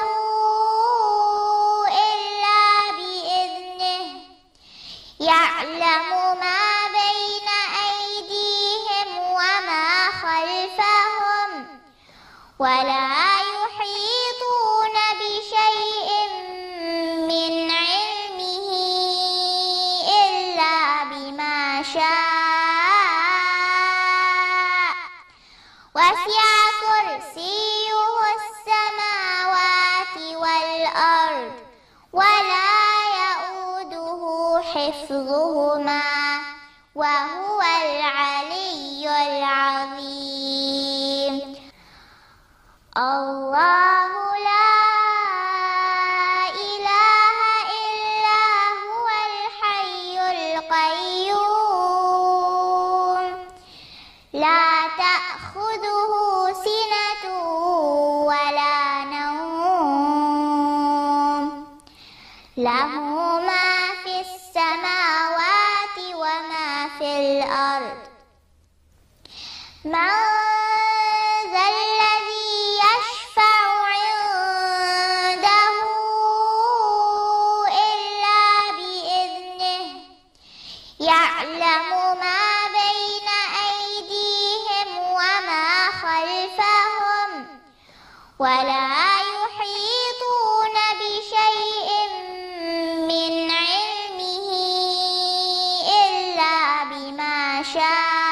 إلا بإذنه يعلم ما بين أيديهم وما خلفهم ولا يحيطون بشيء من علمه إلا بما شاء. وسع كرسيه السماوات والأرض ولا يؤوده حفظهما وهو العلي العظيم. الله لا إله إلا هو الحي القيوم لا تأخذه سنة ولا نوم له ما في السماوات وما في الأرض. من ذا الذي يشفع عنده إلا بإذنه يعلم ما بين أيديهم وما خلفهم ولا يحيطون بشيء من علمه إلا بما شاء. وسع كرسيه السماوات والأرض حفظهما وهو العلي العظيم. الله لا إله إلا هو الحي القيوم لا تأخذه سنة ولا نوم له ما في السماوات وما في الأرض. من ذا الذي يشفع عنده إلا بإذنه يعلم ما بين أيديهم وما خلفهم ولا يحيطون بشيء من علمه إلا بما شاء.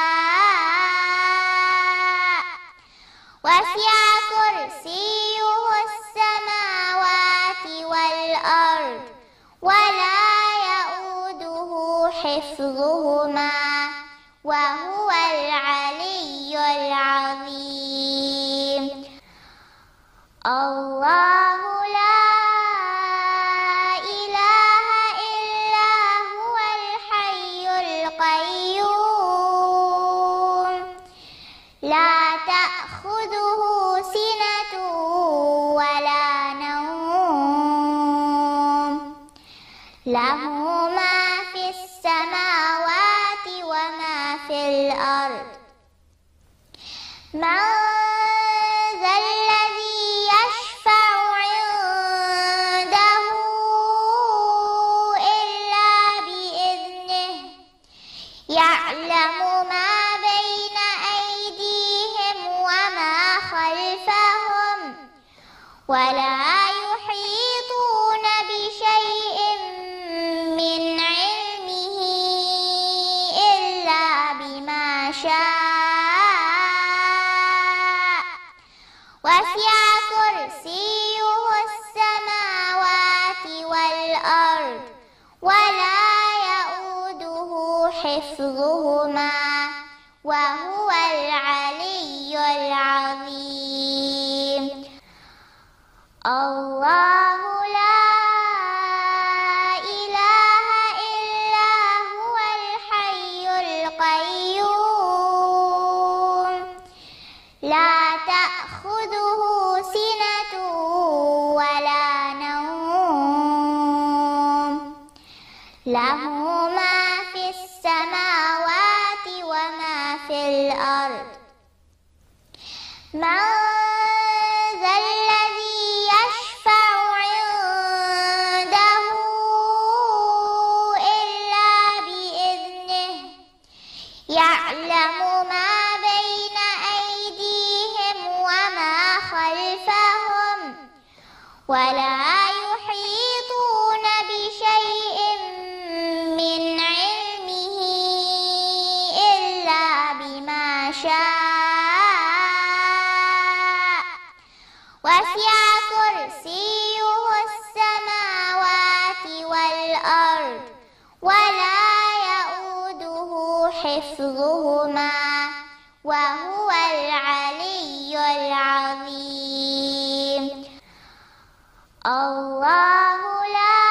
وسع كرسيه السماوات والأرض ولا يؤوده حفظهما وهو العلي العظيم. الله لا إله إلا هو الحي القيوم لا تأخذه سنة ولا نوم له ما في السماوات وما في الأرض. من ذا الذي يشفع عنده إلا بإذنه يعلم ما بين أيديهم وما خلفهم ولا يحيطون بشيء من علمه إلا بما شاء. وسع كرسيه السماوات والأرض ولا يؤوده حفظهما وهو العلي العظيم. الله لا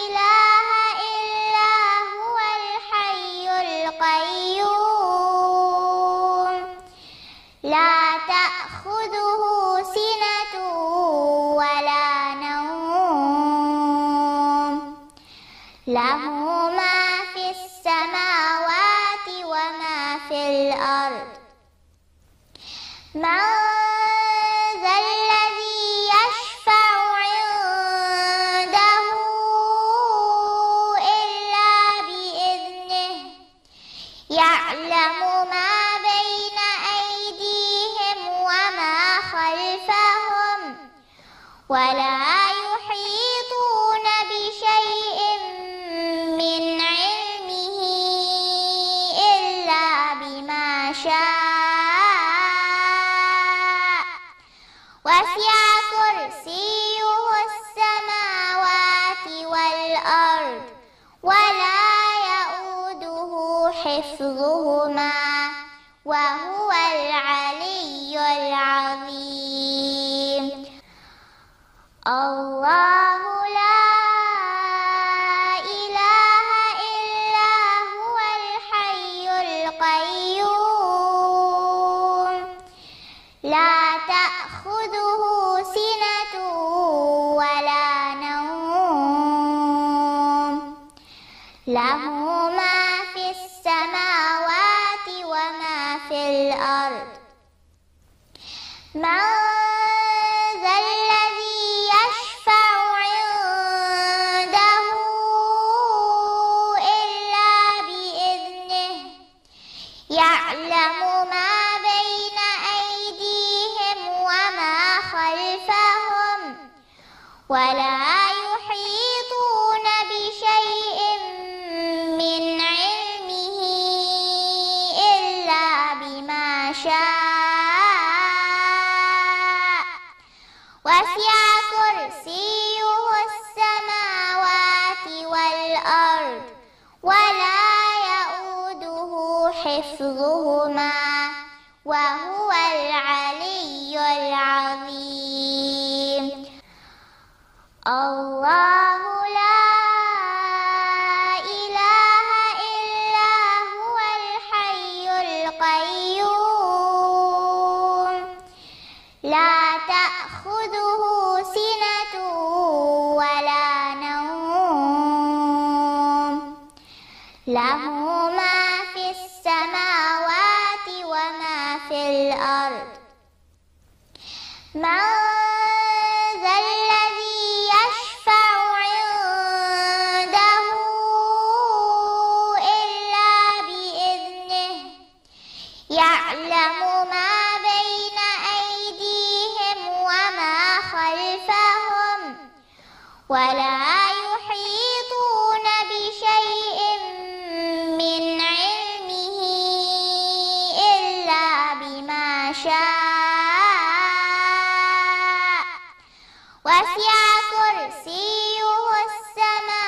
إله إلا هو الحي القيوم لا تأخذه سنة ولا نوم له ما في السماوات وما في الأرض. من ذا الذي يشفع عنده إلا بإذنه يعلم ما بين أيديهم وما خلفهم ولا يحيطون بشيء من علمه إلا بما شاء. وسع كرسيه السماوات والأرض ولا يؤوده حفظهما وهو العلي العظيم. الله لا إله إلا هو الحي القيوم لا تأخذه سنة ولا نوم له ما في السماوات وما في الأرض. من ذا الذي يشفع عنده إلا بإذنه يعلم ما بين أيديهم وما خلفهم ولا يحيطون بشيء من علمه إلا بما شاء. وسع كرسيه السماوات والأرض ربكما وهو العلي العظيم. الله لا إله إلا هو الحي القيوم لا تأخذه سنة ولا نوم له ما في السماوات وما في الأرض. من ذا الذي يشفع عنده إلا بإذنه يعلم ما بين أيديهم وما خلفهم ولا يحيطون بشيء من علمه إلا بما شاء. وسع كرسيه السماوات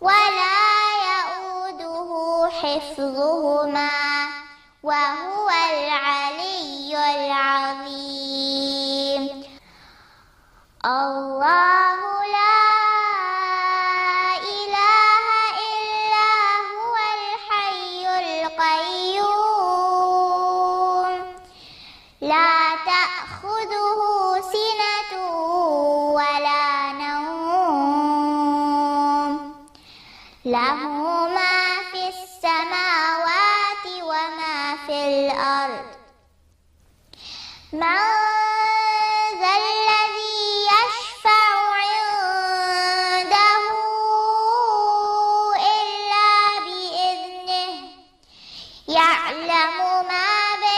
والأرض ولا يؤوده حفظهما وهو العلي العظيم. الله لا إله إلا هو الحي القيوم لا تأخذه سنة ولا نوم له ما في السماوات وما في الأرض. من ذا الذي يشفع عنده إلا بإذنه يعلم ما بين أيديهم وما خلفهم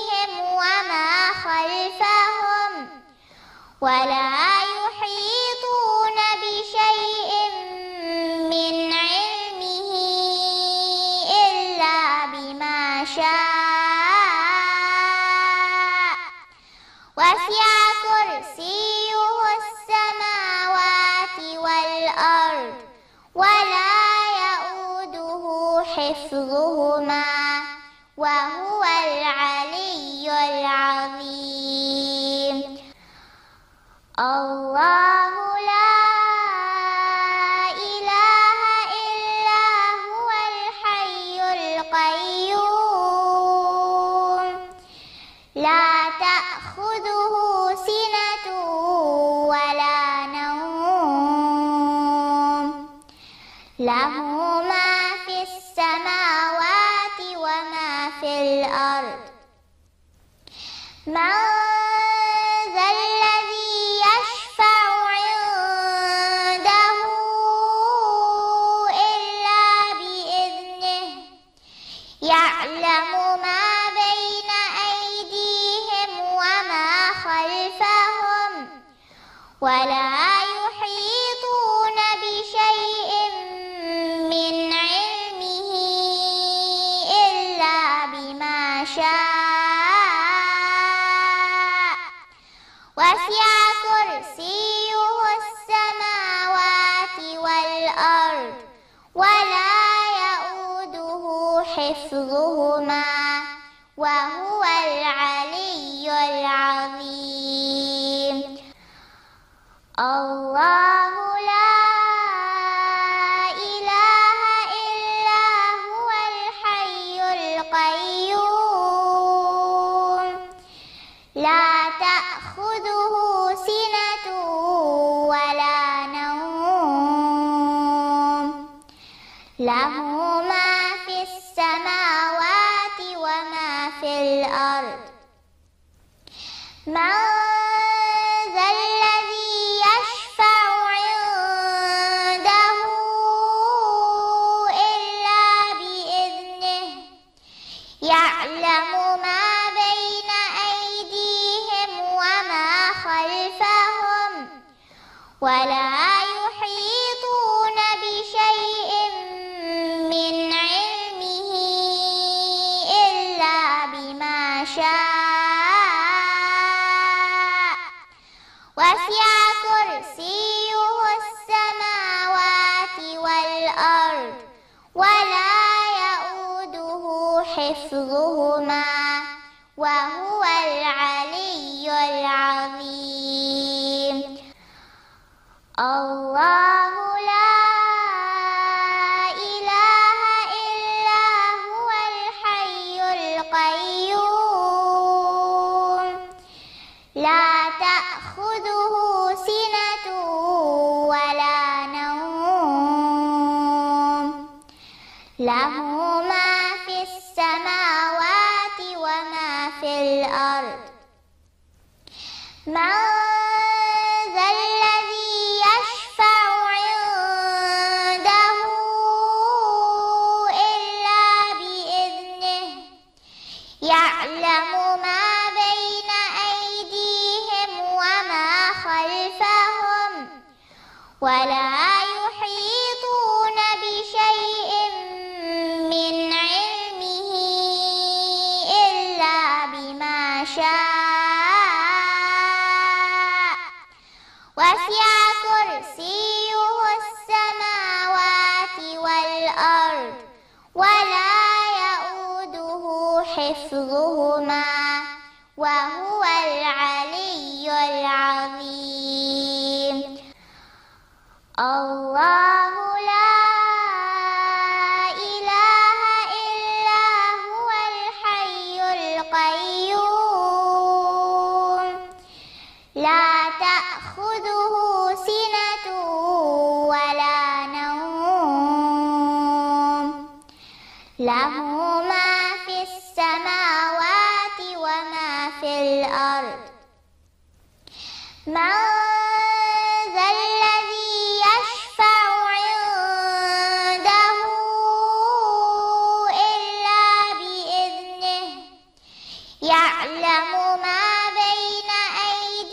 ولا يحيطون بشيء من علمه إلا بما شاء. وسع كرسيه السماوات والأرض ولا يؤوده حفظهما وهو العلي العظيم. الله لا إله إلا هو الحي القيوم لا تأخذه سنة ولا نوم له ما في السماوات وما في الأرض. من ذا الذي يشفع عنده إلا بإذنه يعلم ما بين أيديهم وما خلفهم ولا يحيطون بشيء من علمه إلا بما شاء. وسع كرسيه السماوات والأرض ولا يؤوده حفظهما وهو العلي العظيم. الله لا إله إلا هو الحي القيوم لا تأخذه سنة ولا نوم له ما في السماوات وما في الأرض. من ذا الذي يشفع عنده إلا بإذنه يعلم ما بين أيديهم وما خلفهم ولا يحيطون بشيء من علمه إلا بما شاء. وسع كرسيه السماوات والأرض ولا حفظهما وهو العلي العظيم. الله لا إله إلا هو الحي القيوم لا تأخذه سنة ولا نوم له ما في السماوات وما في الأرض. من ذا الذي يشفع عنده إلا بإذنه يعلم ما بين أيديهم وما خلفهم ولا يحيطون بشيء من علمه إلا بما شاء. وسع كرسيه السماوات والأرض ولا يؤوده حفظهما وهو العلي العظيم. الله لا إله إلا هو الحي القيوم لا تأخذه سنة ولا نوم له ما في السماوات وما في الأرض. من ذا الذي يشفع عنده إلا بإذنه يعلم ما بين أيديهم وما خلفهم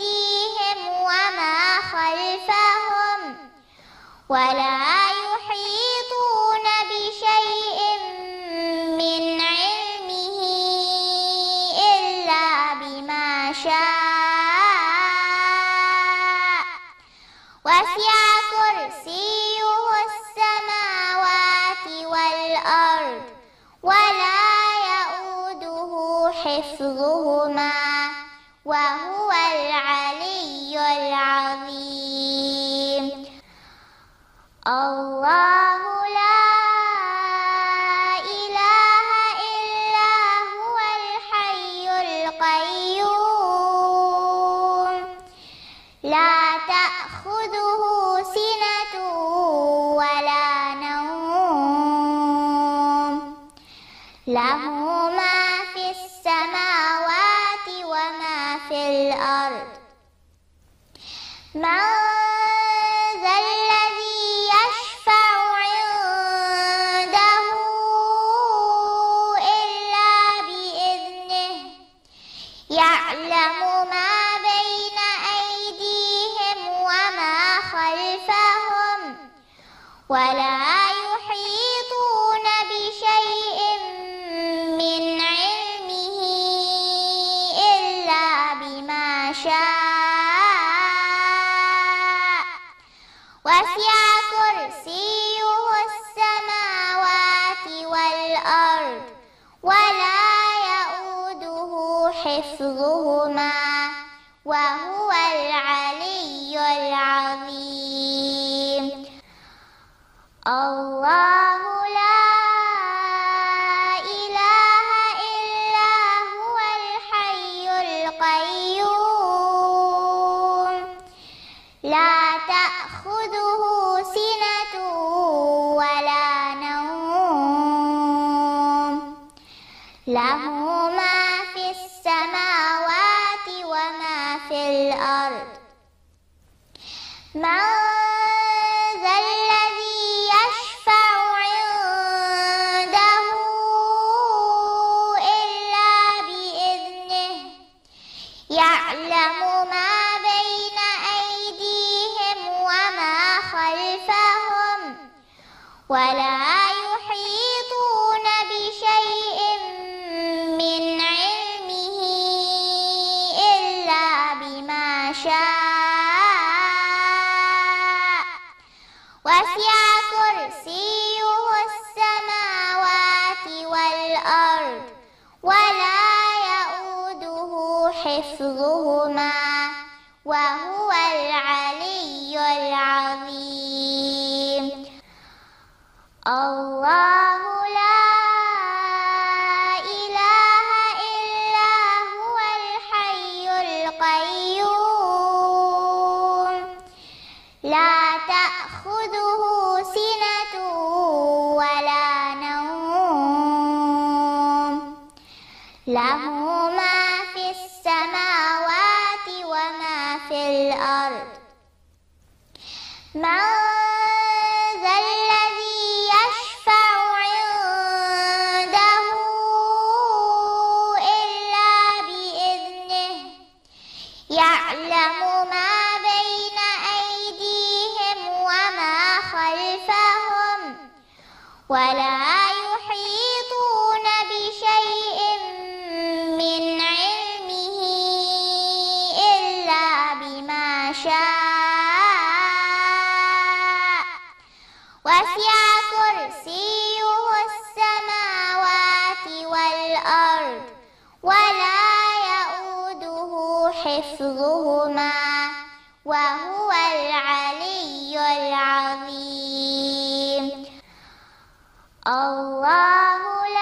ولا يحيطون بشيء من علمه إلا بما شاء. وسع كرسيه السماوات والأرض ولا يؤوده حفظهما وهو العلي العظيم. الله لا إله إلا هو الحي القيوم لا تأخذه سنة ولا نوم له ما في السماوات وما في الأرض. من ذا الذي يشفع عنده إلا بإذنه يعلم ما بين أيديهم وما خلفهم ولا يحيطون بشيء من علمه إلا بما شاء. وسع كرسيه السماوات والأرض ولا يؤوده حفظهما وهو العلي العظيم. الله لا إله إلا هو الحي القيوم لا تأخذه سنة ولا نوم له ما في السماوات وما في الأرض. من ذا الذي يشفع عنده إلا بإذنه يعلم ما بين أيديهم وما خلفهم ولا يحيطون بشيء من علمه إلا بما شاء. وسع كرسيه السماوات والأرض حفظهما وهو العلي العظيم. الله لا إله إلا هو الحي القيوم لا تأخذه سنة ولا نوم له ما في السماوات وما في الأرض. من ذا الذي يشفع عنده إلا بإذنه يعلم ما بين أيديهم وما خلفهم ولا يحيطون بشيء من علمه إلا بما شاء. وسع كرسيه السماوات والأرض ولا يؤوده حفظهما وهو العلي العظيم. الله لا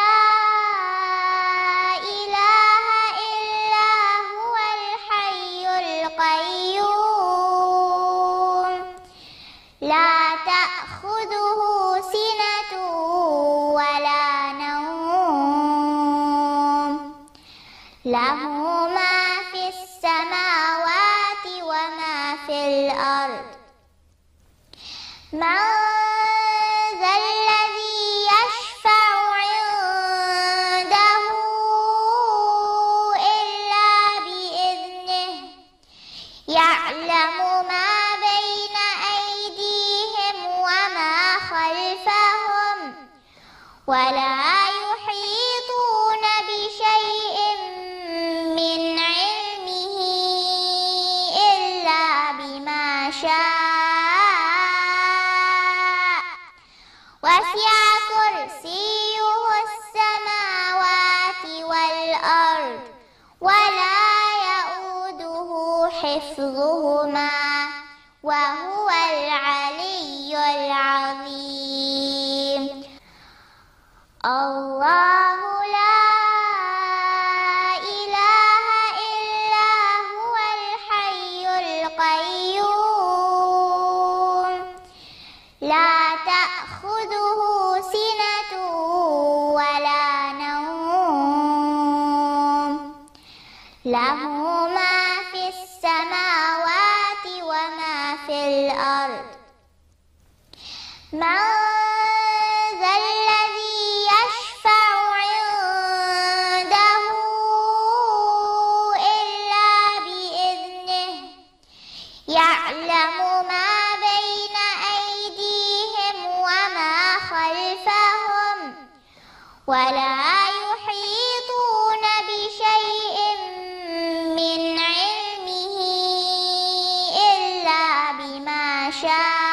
إله إلا هو الحي القيوم لا تأخذه سنة ولا نوم له ما في السماوات وما في الأرض. من ذا الذي يشفع عنده إلا بإذنه يعلم ما بين أيديهم وما خلفهم ولا يحيطون بشيء من علمه إلا بما شاء. وسع كرسيه السماوات والأرض ولا يؤوده حفظهما وهو العلي العظيم. الله لا إله إلا هو الحي القيوم لا تأخذه سنة ولا نوم له ما في السماوات وما في الأرض. من ذا الذي يشفع عنده إلا بإذنه يعلم ما بين أيديهم وما خلفهم ولا يحيطون بشيء من علمه إلا بما شاء.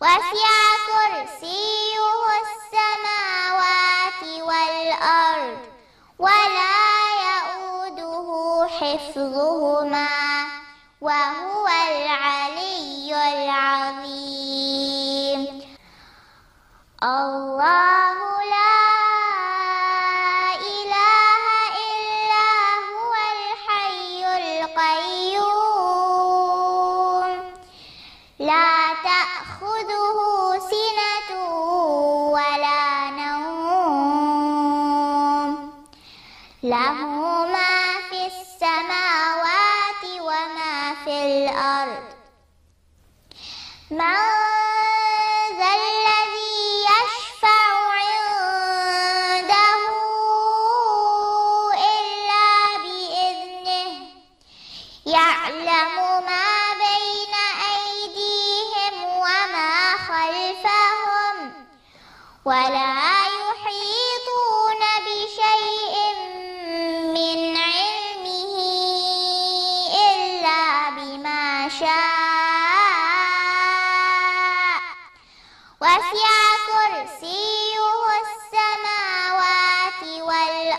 وسع كرسيه السماوات والأرض ولا يؤوده حفظهما وهو العلي العظيم. الله لا إله إلا هو الحي القيوم لا تأخذه سنة ولا نوم له ما في السماوات وما في الأرض. من ذا الذي يشفع عنده إلا بإذنه يعلم ما بين أيديهم وما خلفهم ولا يحيطون بشيء من علمه إلا بما شاء. وسع كرسيه السماوات والأرض حفظهما وهو العلي العظيم. الله لا إله إلا هو الحي القيوم لا تأخذه سنة ولا نوم له ما في السماوات وما في الأرض. من ذا الذي يشفع عنده إلا بإذنه يعلم ما بين أيديهم وما خلفهم ولا يحيطون بشيء من علمه إلا بما شاء. وسع كرسيه السماوات والأرض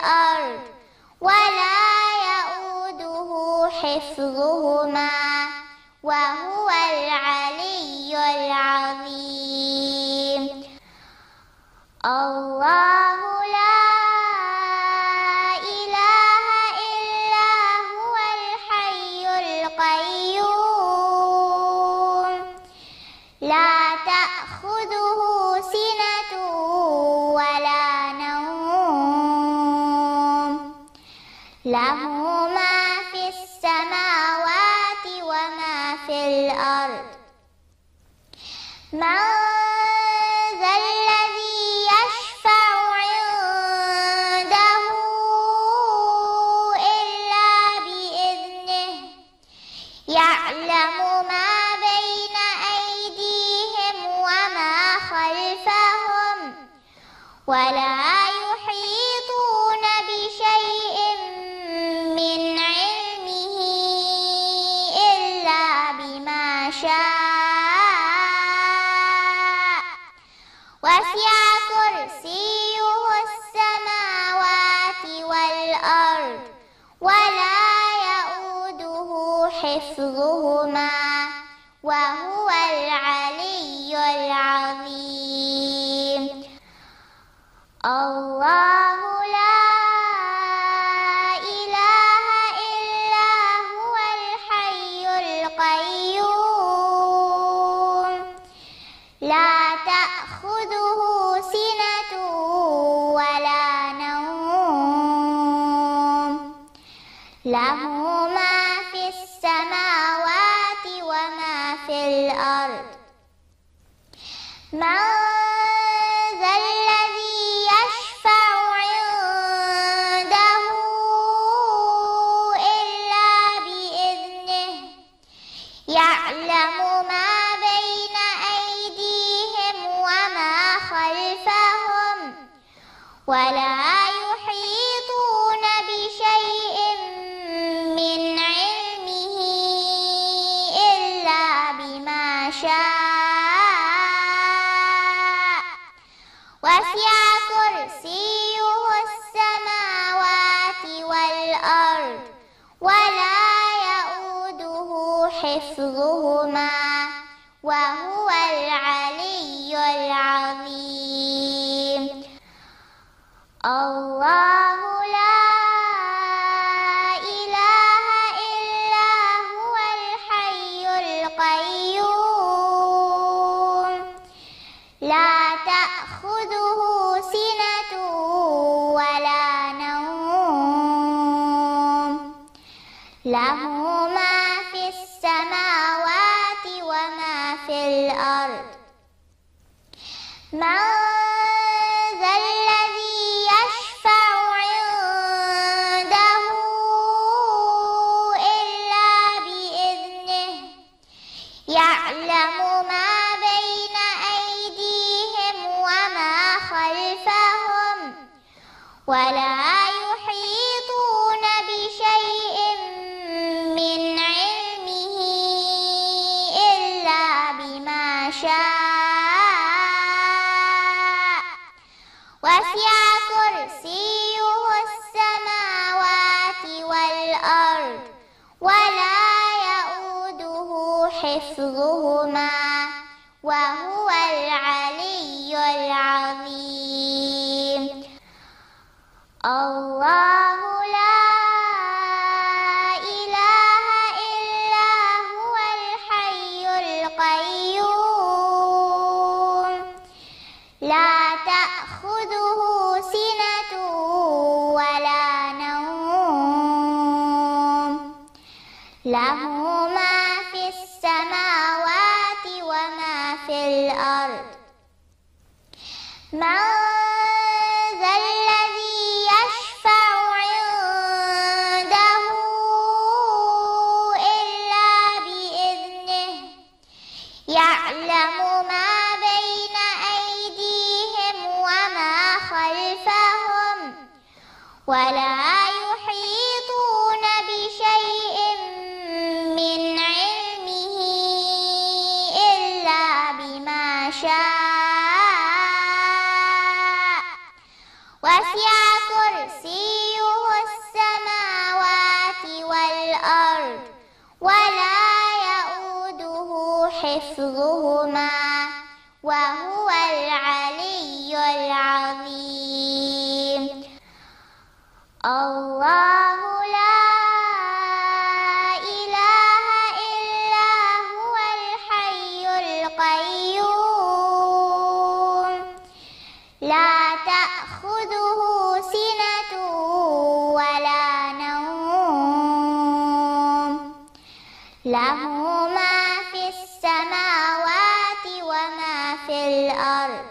ولا يؤوده حفظهما وهو العلي العظيم. الله لا إله إلا هو الحي القيوم لا تأخذه سنة ولا نوم له ما في السماوات وما في الأرض. من ذا الذي يشفع عنده إلا بإذنه يعلم ما بين أيديهم وما خلفهم ولا يحيطون بشيء من علمه إلا بما شاء. وسع كرسيه السماوات والأرض ولا يؤوده حفظهما وهو العلي العظيم. الله لا إله إلا هو الحي القيوم لا تأخذه سنة ولا نوم له ما في السماوات وما في الأرض. من ذا الذي يشفع عنده إلا بإذنه يعلم ما بين أيديهم وما خلفهم ولا يحيطون بشيء من علمه إلا بما شاء. وسع كرسيه السماوات والأرض ولا يؤوده حفظهما وهو العلي العظيم. الله لا إله إلا هو الحي القيوم لا تأخذه سنة ولا نوم له ما في السماوات وما في الأرض. من ذا الذي يشفع عنده إلا بإذنه يعلم ما بين أيديهم وما خلفهم ولا يحيطون بشيء من علمه إلا بما شاء. وسع كرسيه السماوات والأرض الأرض. من ذا الذي يشفع عنده إلا بإذنه، يعلم ما بين أيديهم وما خلفهم ولا يحيطون بشيء من علمه إلا بما شاء، وسع كرسيه السماوات والأرض ولا يؤوده حفظهما وهو العلي العظيم. الله لا إله إلا هو الحي القيوم، لا تأخذه سنة ولا نوم، له ما في السماوات وما في الأرض. من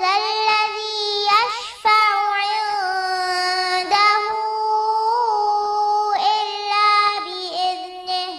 ذا الذي يشفع عنده إلا بإذنه،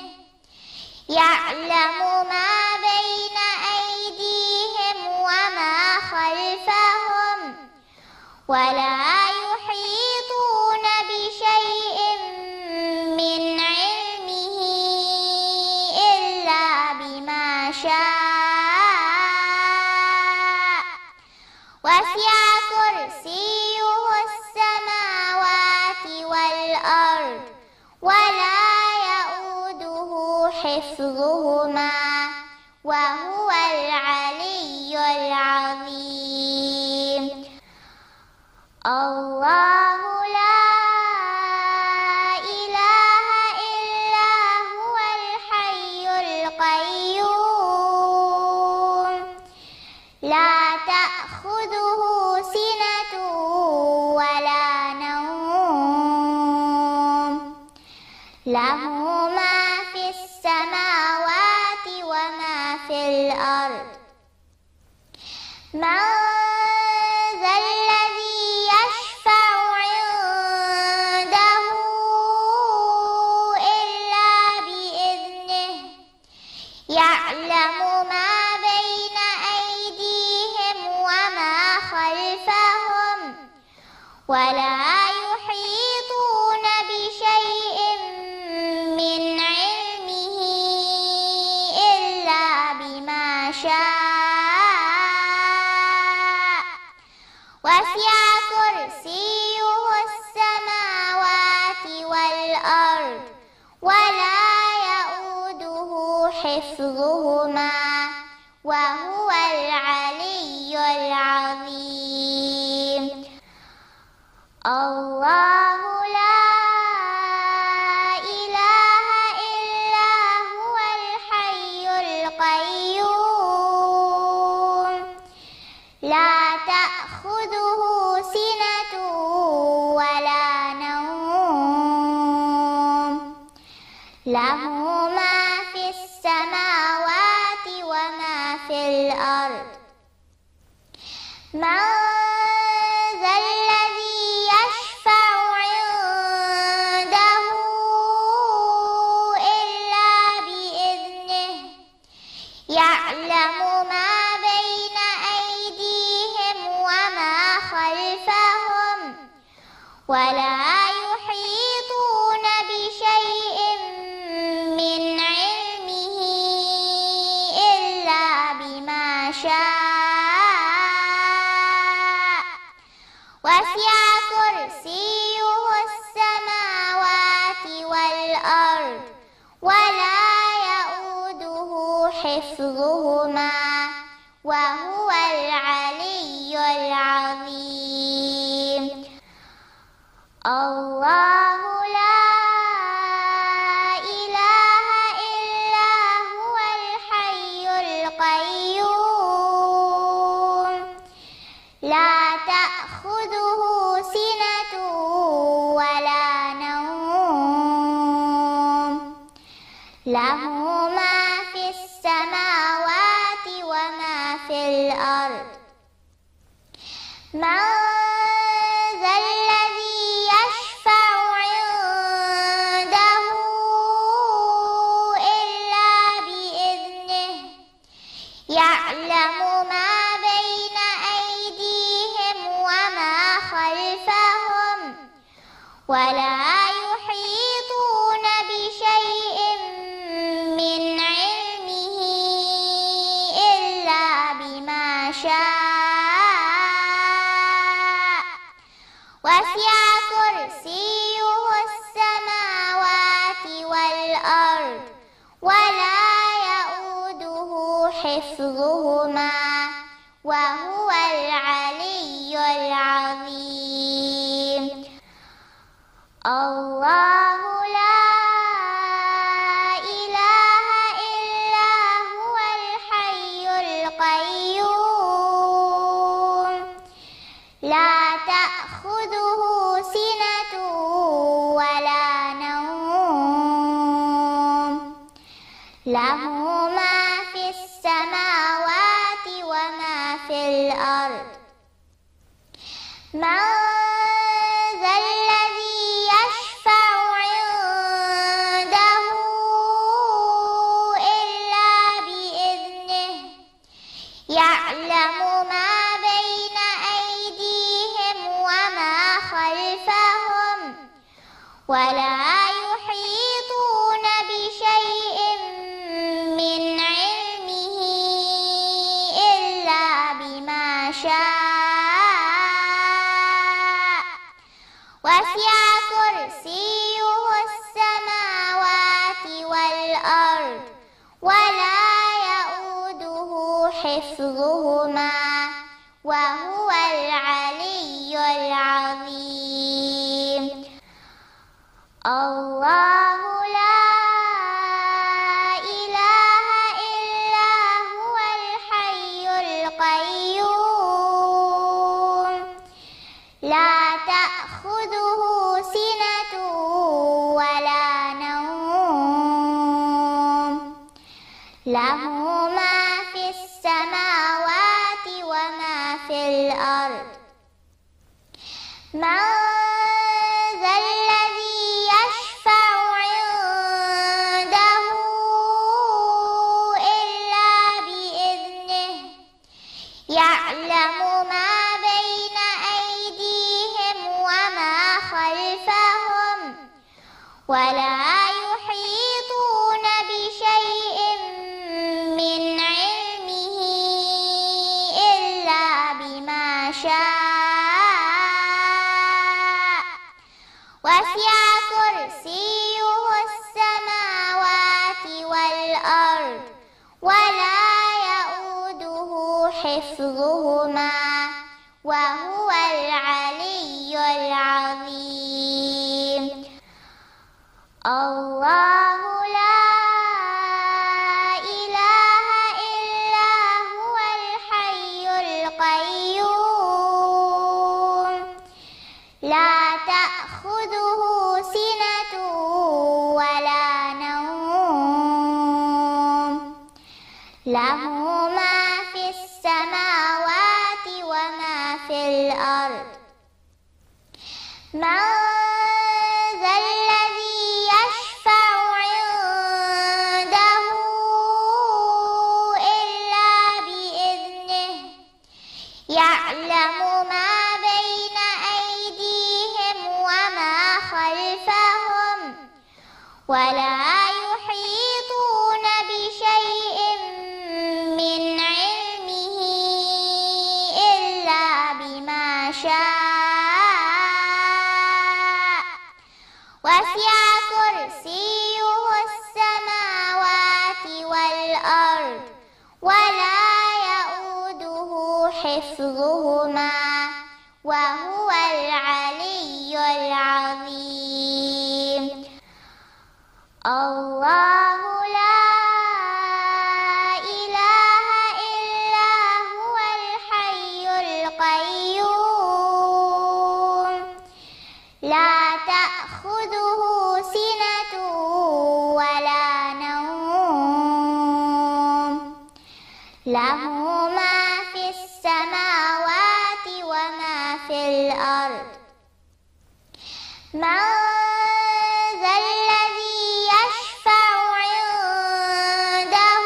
يعلم ما ولا يحيطون بشيء من علمه إلا بما شاء، وسع كرسيه السماوات والأرض ولا يؤوده حفظهما وهو العلي العظيم. الله لا إله إلا هو الحي القيوم، لا تأخذه سنة ولا نوم، له ما في السماوات وما في الأرض. من ذا الذي يشفع عنده إلا بإذنه، يعلم ما بين أيديهم وما خلفهم ولا يحيطون بشيء من علمه إلا بما شاء، وسع كرسيه السماوات والأرض ولا يؤوده حفظهما وهو العلي العظيم. الله لا إله إلا هو الحي القيوم، لا تأخذه سنة ولا نوم، له ما في السماوات وما في الأرض. من ذا الذي يشفع عنده إلا بإذنه، يعلم ما بين أيديهم وما خلفهم ولا يحيطون بشيء من علمه إلا بما شاء، وسع كرسيه السماوات والأرض ولا يؤوده حفظهما وهو العلي العظيم. الله لا إله إلا هو الحي القيوم، لا تأخذه سنة ولا نوم، له ما في السماوات من ذا الذي يشفع عنده إلا بإذنه يعلم ما بين أيديهم وما خلفهم ولا يحيطون بشيء من علمه إلا بما شاء وَسِعَ كُرْسِيُّهُ السَّمَاوَاتِ وَالْأَرْضَ وَلَا يَئُودُهُ حِفْظُهُمَا وَهُوَ الْعَلِيُّ الْعَظِيمُ. اللَّهُ لَا إِلَٰهَ إِلَّا هُوَ الْحَيُّ الْقَيُّومُ لَا تأخذه سنة ولا نوم له ما في السماوات وما في الأرض. من ذا الذي يشفع عنده إلا بإذنه يعلم ما ولا يحيطون بشيء من علمه إلا بما شاء وسع كرسيه السماوات والأرض ولا يئوده حفظهما وهو العلي العظيم. الله لا إله إلا هو الحي القيوم لا تأخذه سنة ولا نوم له ما في السماوات وما في الأرض. من ذا الذي يشفع عنده إلا بإذنه يعلم ما بين أيديهم وما خلفهم ولا يحيطون بشيء من علمه إلا بما شاء وسع كرسيه السماوات والأرض ولا يئوده حفظهما وهو العلي العظيم. الله لا إله إلا هو الحي القيوم لا تأخذه سنة ولا نوم له ما في السماوات وما في الأرض. من ذا الذي يشفع عنده إلا بإذنه يعلم ما بين أيديهم وما خلفهم ولا يحيطون بشيء من علمه إلا بما شاء وسع كرسيه السماوات والأرض ولا يئوده حفظهما وهو العلي العظيم. الله لا إله إلا هو الحي القيوم لا تأخذه سنة ولا نوم له ما في السماوات وما من ذا الذي يشفع عنده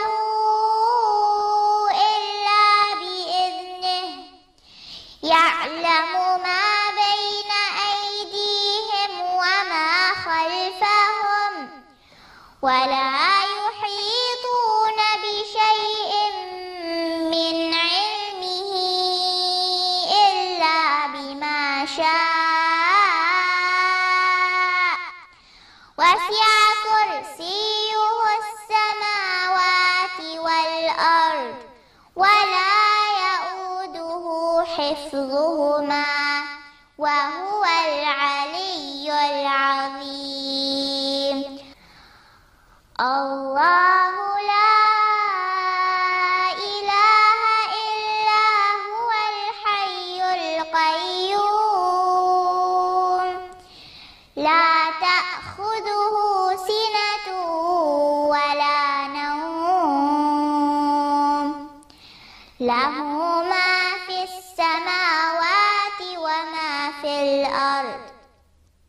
إلا بإذنه يعلم ما بين أيديهم وما خلفهم ولا يحيطون بشيء من علمه إلا بما شاء وسع كرسيه السماوات والأرض ولا يؤوده حفظهما وهو العلي العظيم. الله لا إله إلا هو الحي القيوم لا تأخذه سنة ولا نوم له ما في السماوات وما في الأرض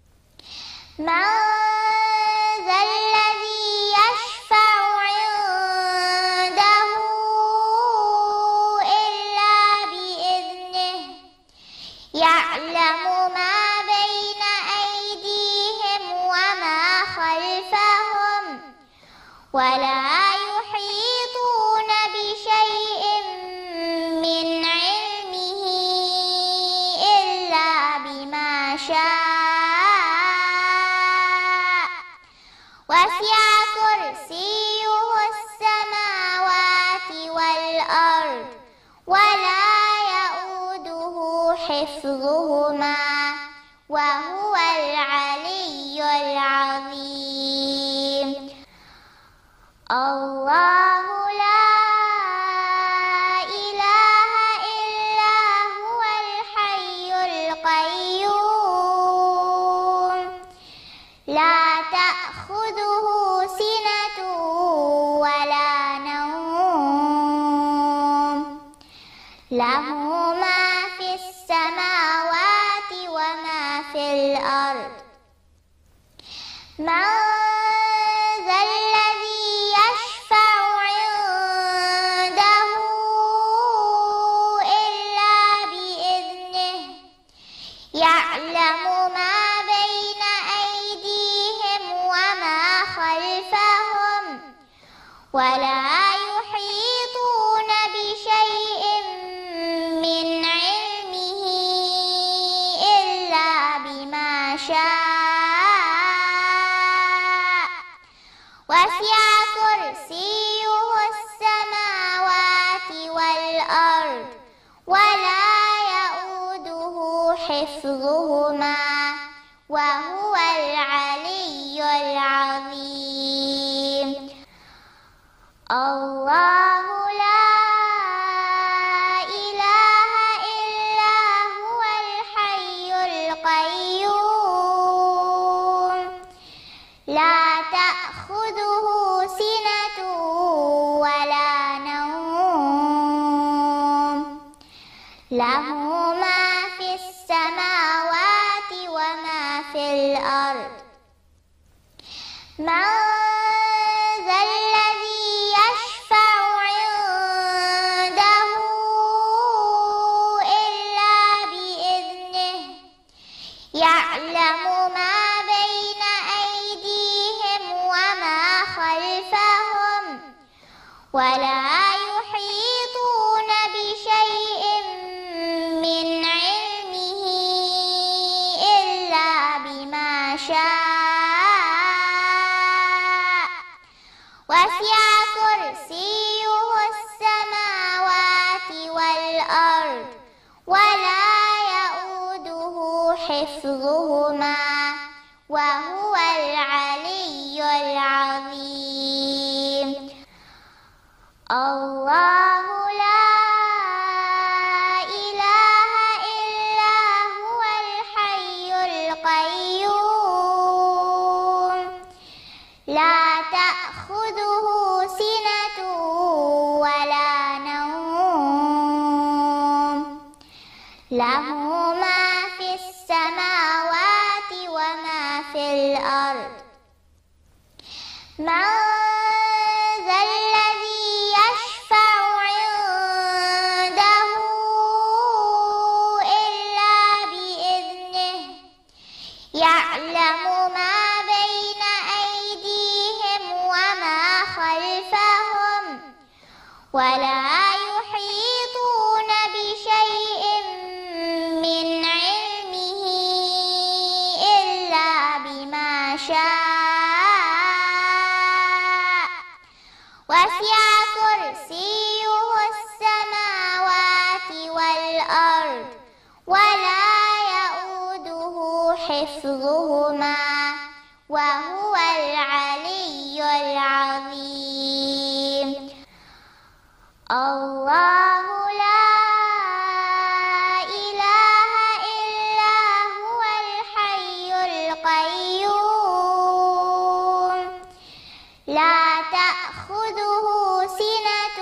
من ذا الذي يشفع عنده إلا بإذنه يعلم ما ولا يحيطون بشيء من علمه إلا بما شاء وسع كرسيه السماوات والأرض ولا يؤوده حفظهما وهو العلي العظيم. الله لا إله إلا هو الحي القيوم لا تأخذه سنة ولا نوم له ما في السماوات وما في الأرض من ذا الذي يشفع عنده إلا بإذنه يعلم ما بين أيديهم وما خلفهم ولا يحيطون بشيء من علمه إلا بما شاء وسع كرسيه السماوات والأرض ولا يؤوده حفظهما وهو العلي العظيم. الله لا إله إلا هو الحي القيوم لا تأخذه سنة ولا نوم له ما في السماوات وما في الأرض من ذا الذي يشفع عنده إلا بإذنه يعلم ما ولا يحيطون بشيء من علمه إلا بما شاء وسع كرسيه السماوات والأرض ولا يؤوده حفظهما وهو العلي العظيم. الله لا إله إلا هو الحي القيوم لا تأخذه سنة ولا نوم له ما في السماوات وما ولا يحيطون بشيء من علمه إلا بما شاء وسع كرسيه السماوات والأرض ولا يؤوده حفظهما وهو العلي العظيم. الله لا إله إلا هو الحي القيوم لا تأخذه سنة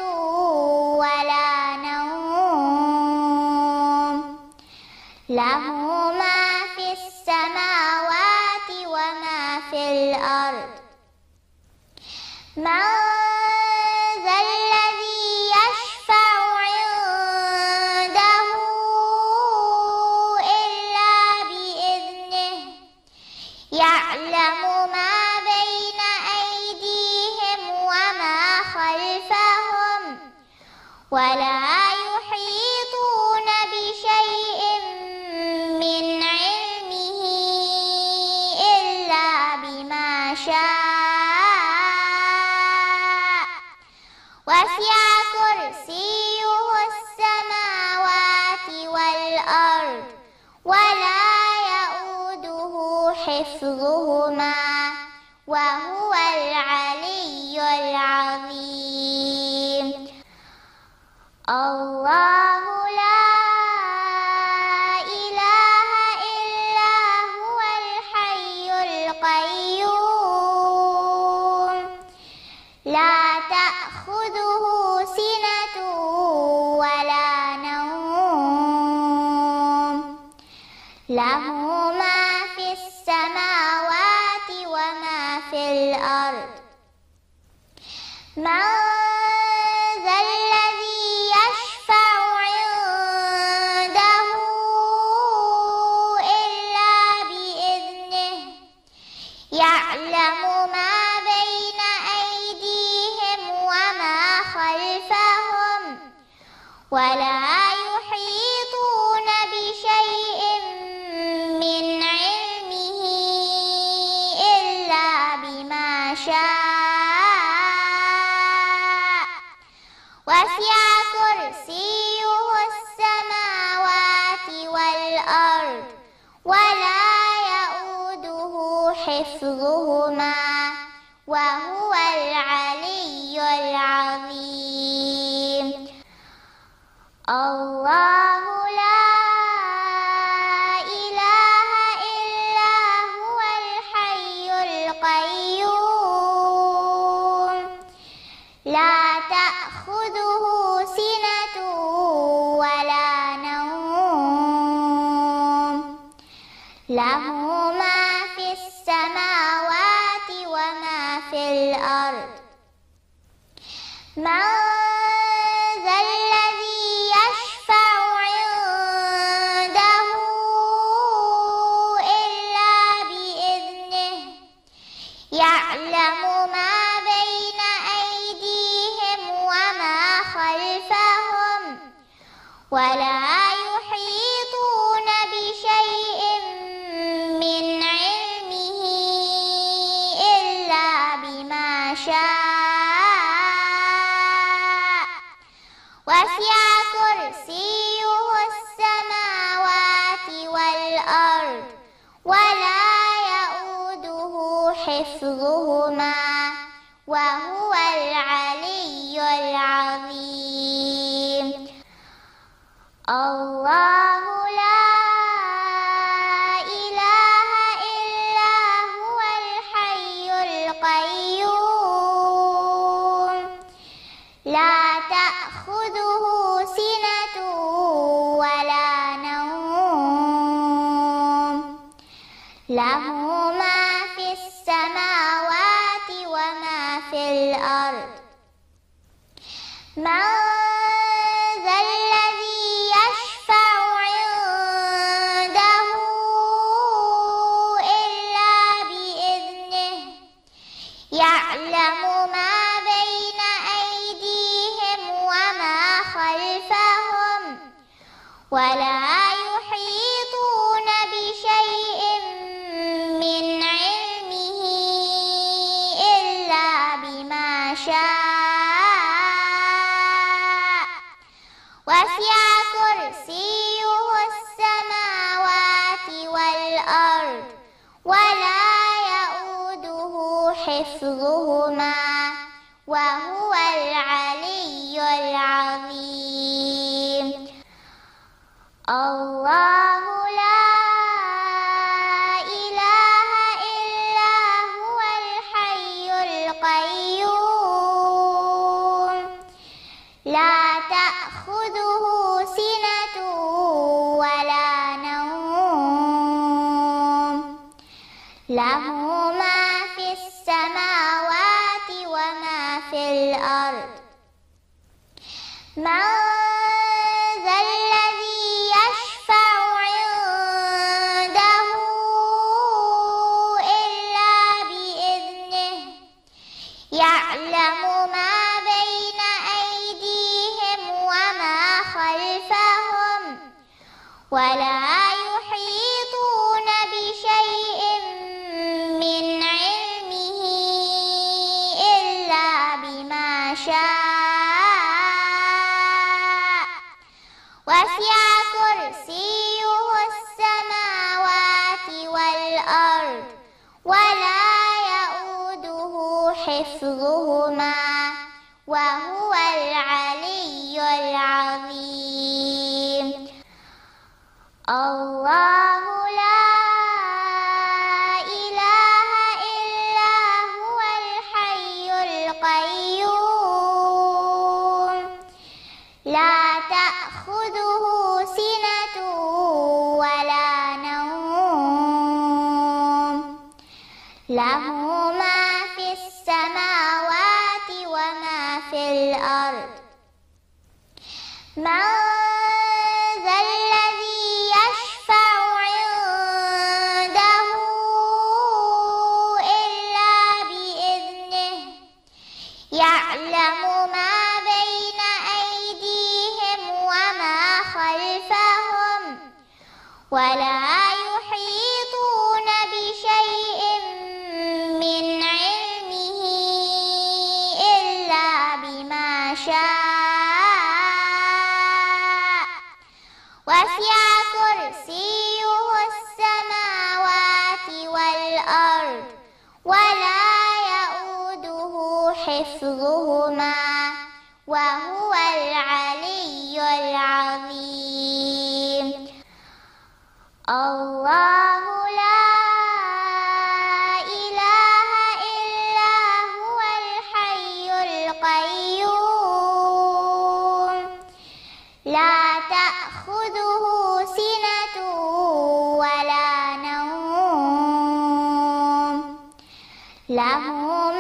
ولا نوم له ما في السماوات وما في الأرض. من يعلم ما بين أيديهم وما خلفهم ولا يحيطون بشيء من علمه إلا بما شاء وسع كرسيه السماوات والأرض ولا حفظهما وهو العلي العظيم. الله لا إله إلا هو الحي القيوم لا تأخذه سنة ولا نوم له ما السماوات وما في الأرض. من ذا الذي يشفع عنده إلا بإذنه يعلم ما بين أيديهم وما خلفهم ولا يحيطون بشيء من وسع كرسيه السماوات والأرض ولا يؤوده حفظهما وهو العلي العظيم. الله لا إله إلا هو الحي القيوم لا تأخذه سنة ولا نوم له ما في السماوات وما في الأرض. من ذا الذي يشفع عنده إلا بإذنه يعلم ما ولا يحيطون بشيء من علمه إلا بما شاء وسع كرسيه السماوات والأرض ولا يؤوده حفظهما وهو العلي العظيم. الله لا إله إلا هو الحي القيوم لا تأخذه سنة ولا نوم له ما في السماوات وما في الأرض. من يعلم ما بين أيديهم وما ولا يحيطون بشيء من علمه إلا بما شاء وسع كرسيه السماوات والأرض ولا يؤوده حفظهما وهو العلي العظيم. الله لا إله إلا هو الحي القيوم لا تأخذه سنة ولا نوم له ما في السماوات وما في الأرض. من يعلم ما بين أيديهم وما خلفهم ولا يحيطون بشيء من علمه إلا بما شاء وسع كرسيه السماوات والأرض ولا حفظهما وهو العلي العظيم. الله لا إله إلا هو الحي القيوم لا تأخذه سنة ولا نوم له ما السماوات وما في الأرض. من ذا الذي يشفع عنده إلا بإذنه يعلم ما بين أيديهم وما خلفهم ولا يحيطون بشيء من وسع كرسيه السماوات والأرض ولا يؤوده حفظهما وهو العلي العظيم. الله لا إله إلا هو الحي القيوم لا تأخذه سنة ولا نوم له ما في السماوات وما في الأرض.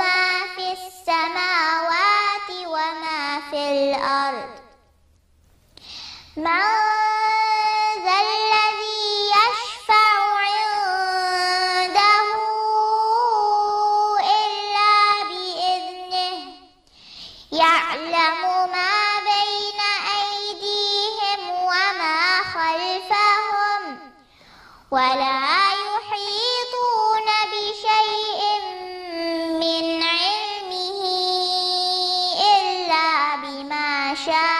من ذا الذي يشفع عنده إلا بإذنه يعلم ما ولا يحيطون بشيء من علمه إلا بما شاء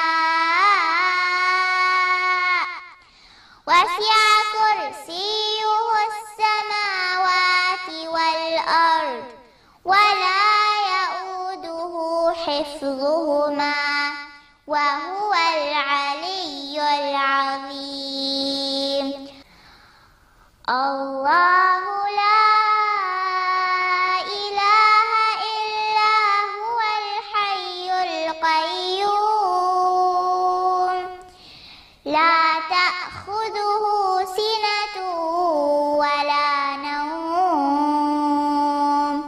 وسع كرسيه السماوات والأرض ولا يؤوده حفظهما وهو العلي العظيم. الله لا إله إلا هو الحي القيوم لا تأخذه سنة ولا نوم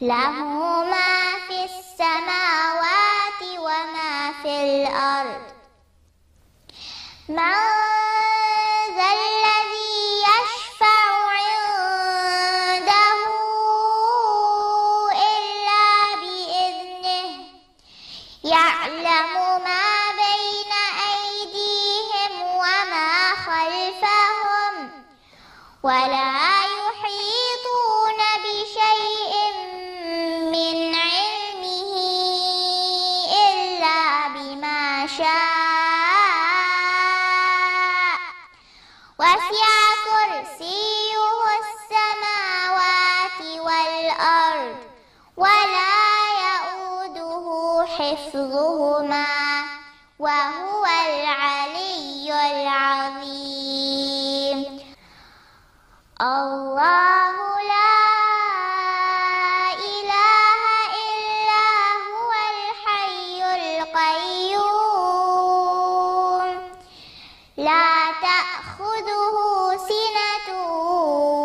له ما في السماوات وما في الأرض. من ذا الذي يشفع عنده إلا بإذنه يعلم ما بين أيديهم ولا يحيطون بشيء من علمه إلا بما شاء وسع كرسيه السماوات والأرض ولا يؤوده حفظهما وهو العلي العظيم. الله لا إله إلا هو الحي القيوم لا تأخذه سنة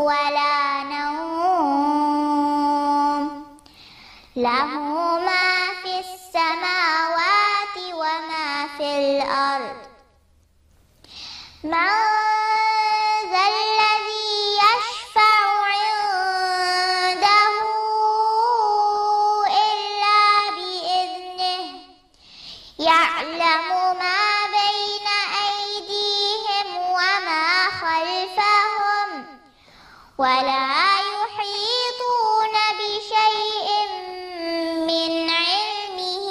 ولا نوم له ما في السماوات وما في الأرض. من يعلم ما بين أيديهم وما خلفهم ولا يحيطون بشيء من علمه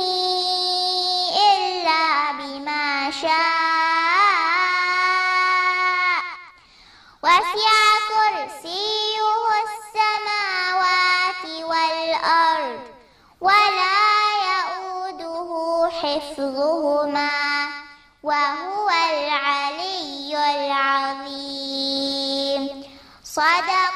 إلا بما شاء وسع كرسيه السماوات والأرض ولا حفظهما وهو العلي العظيم. صدق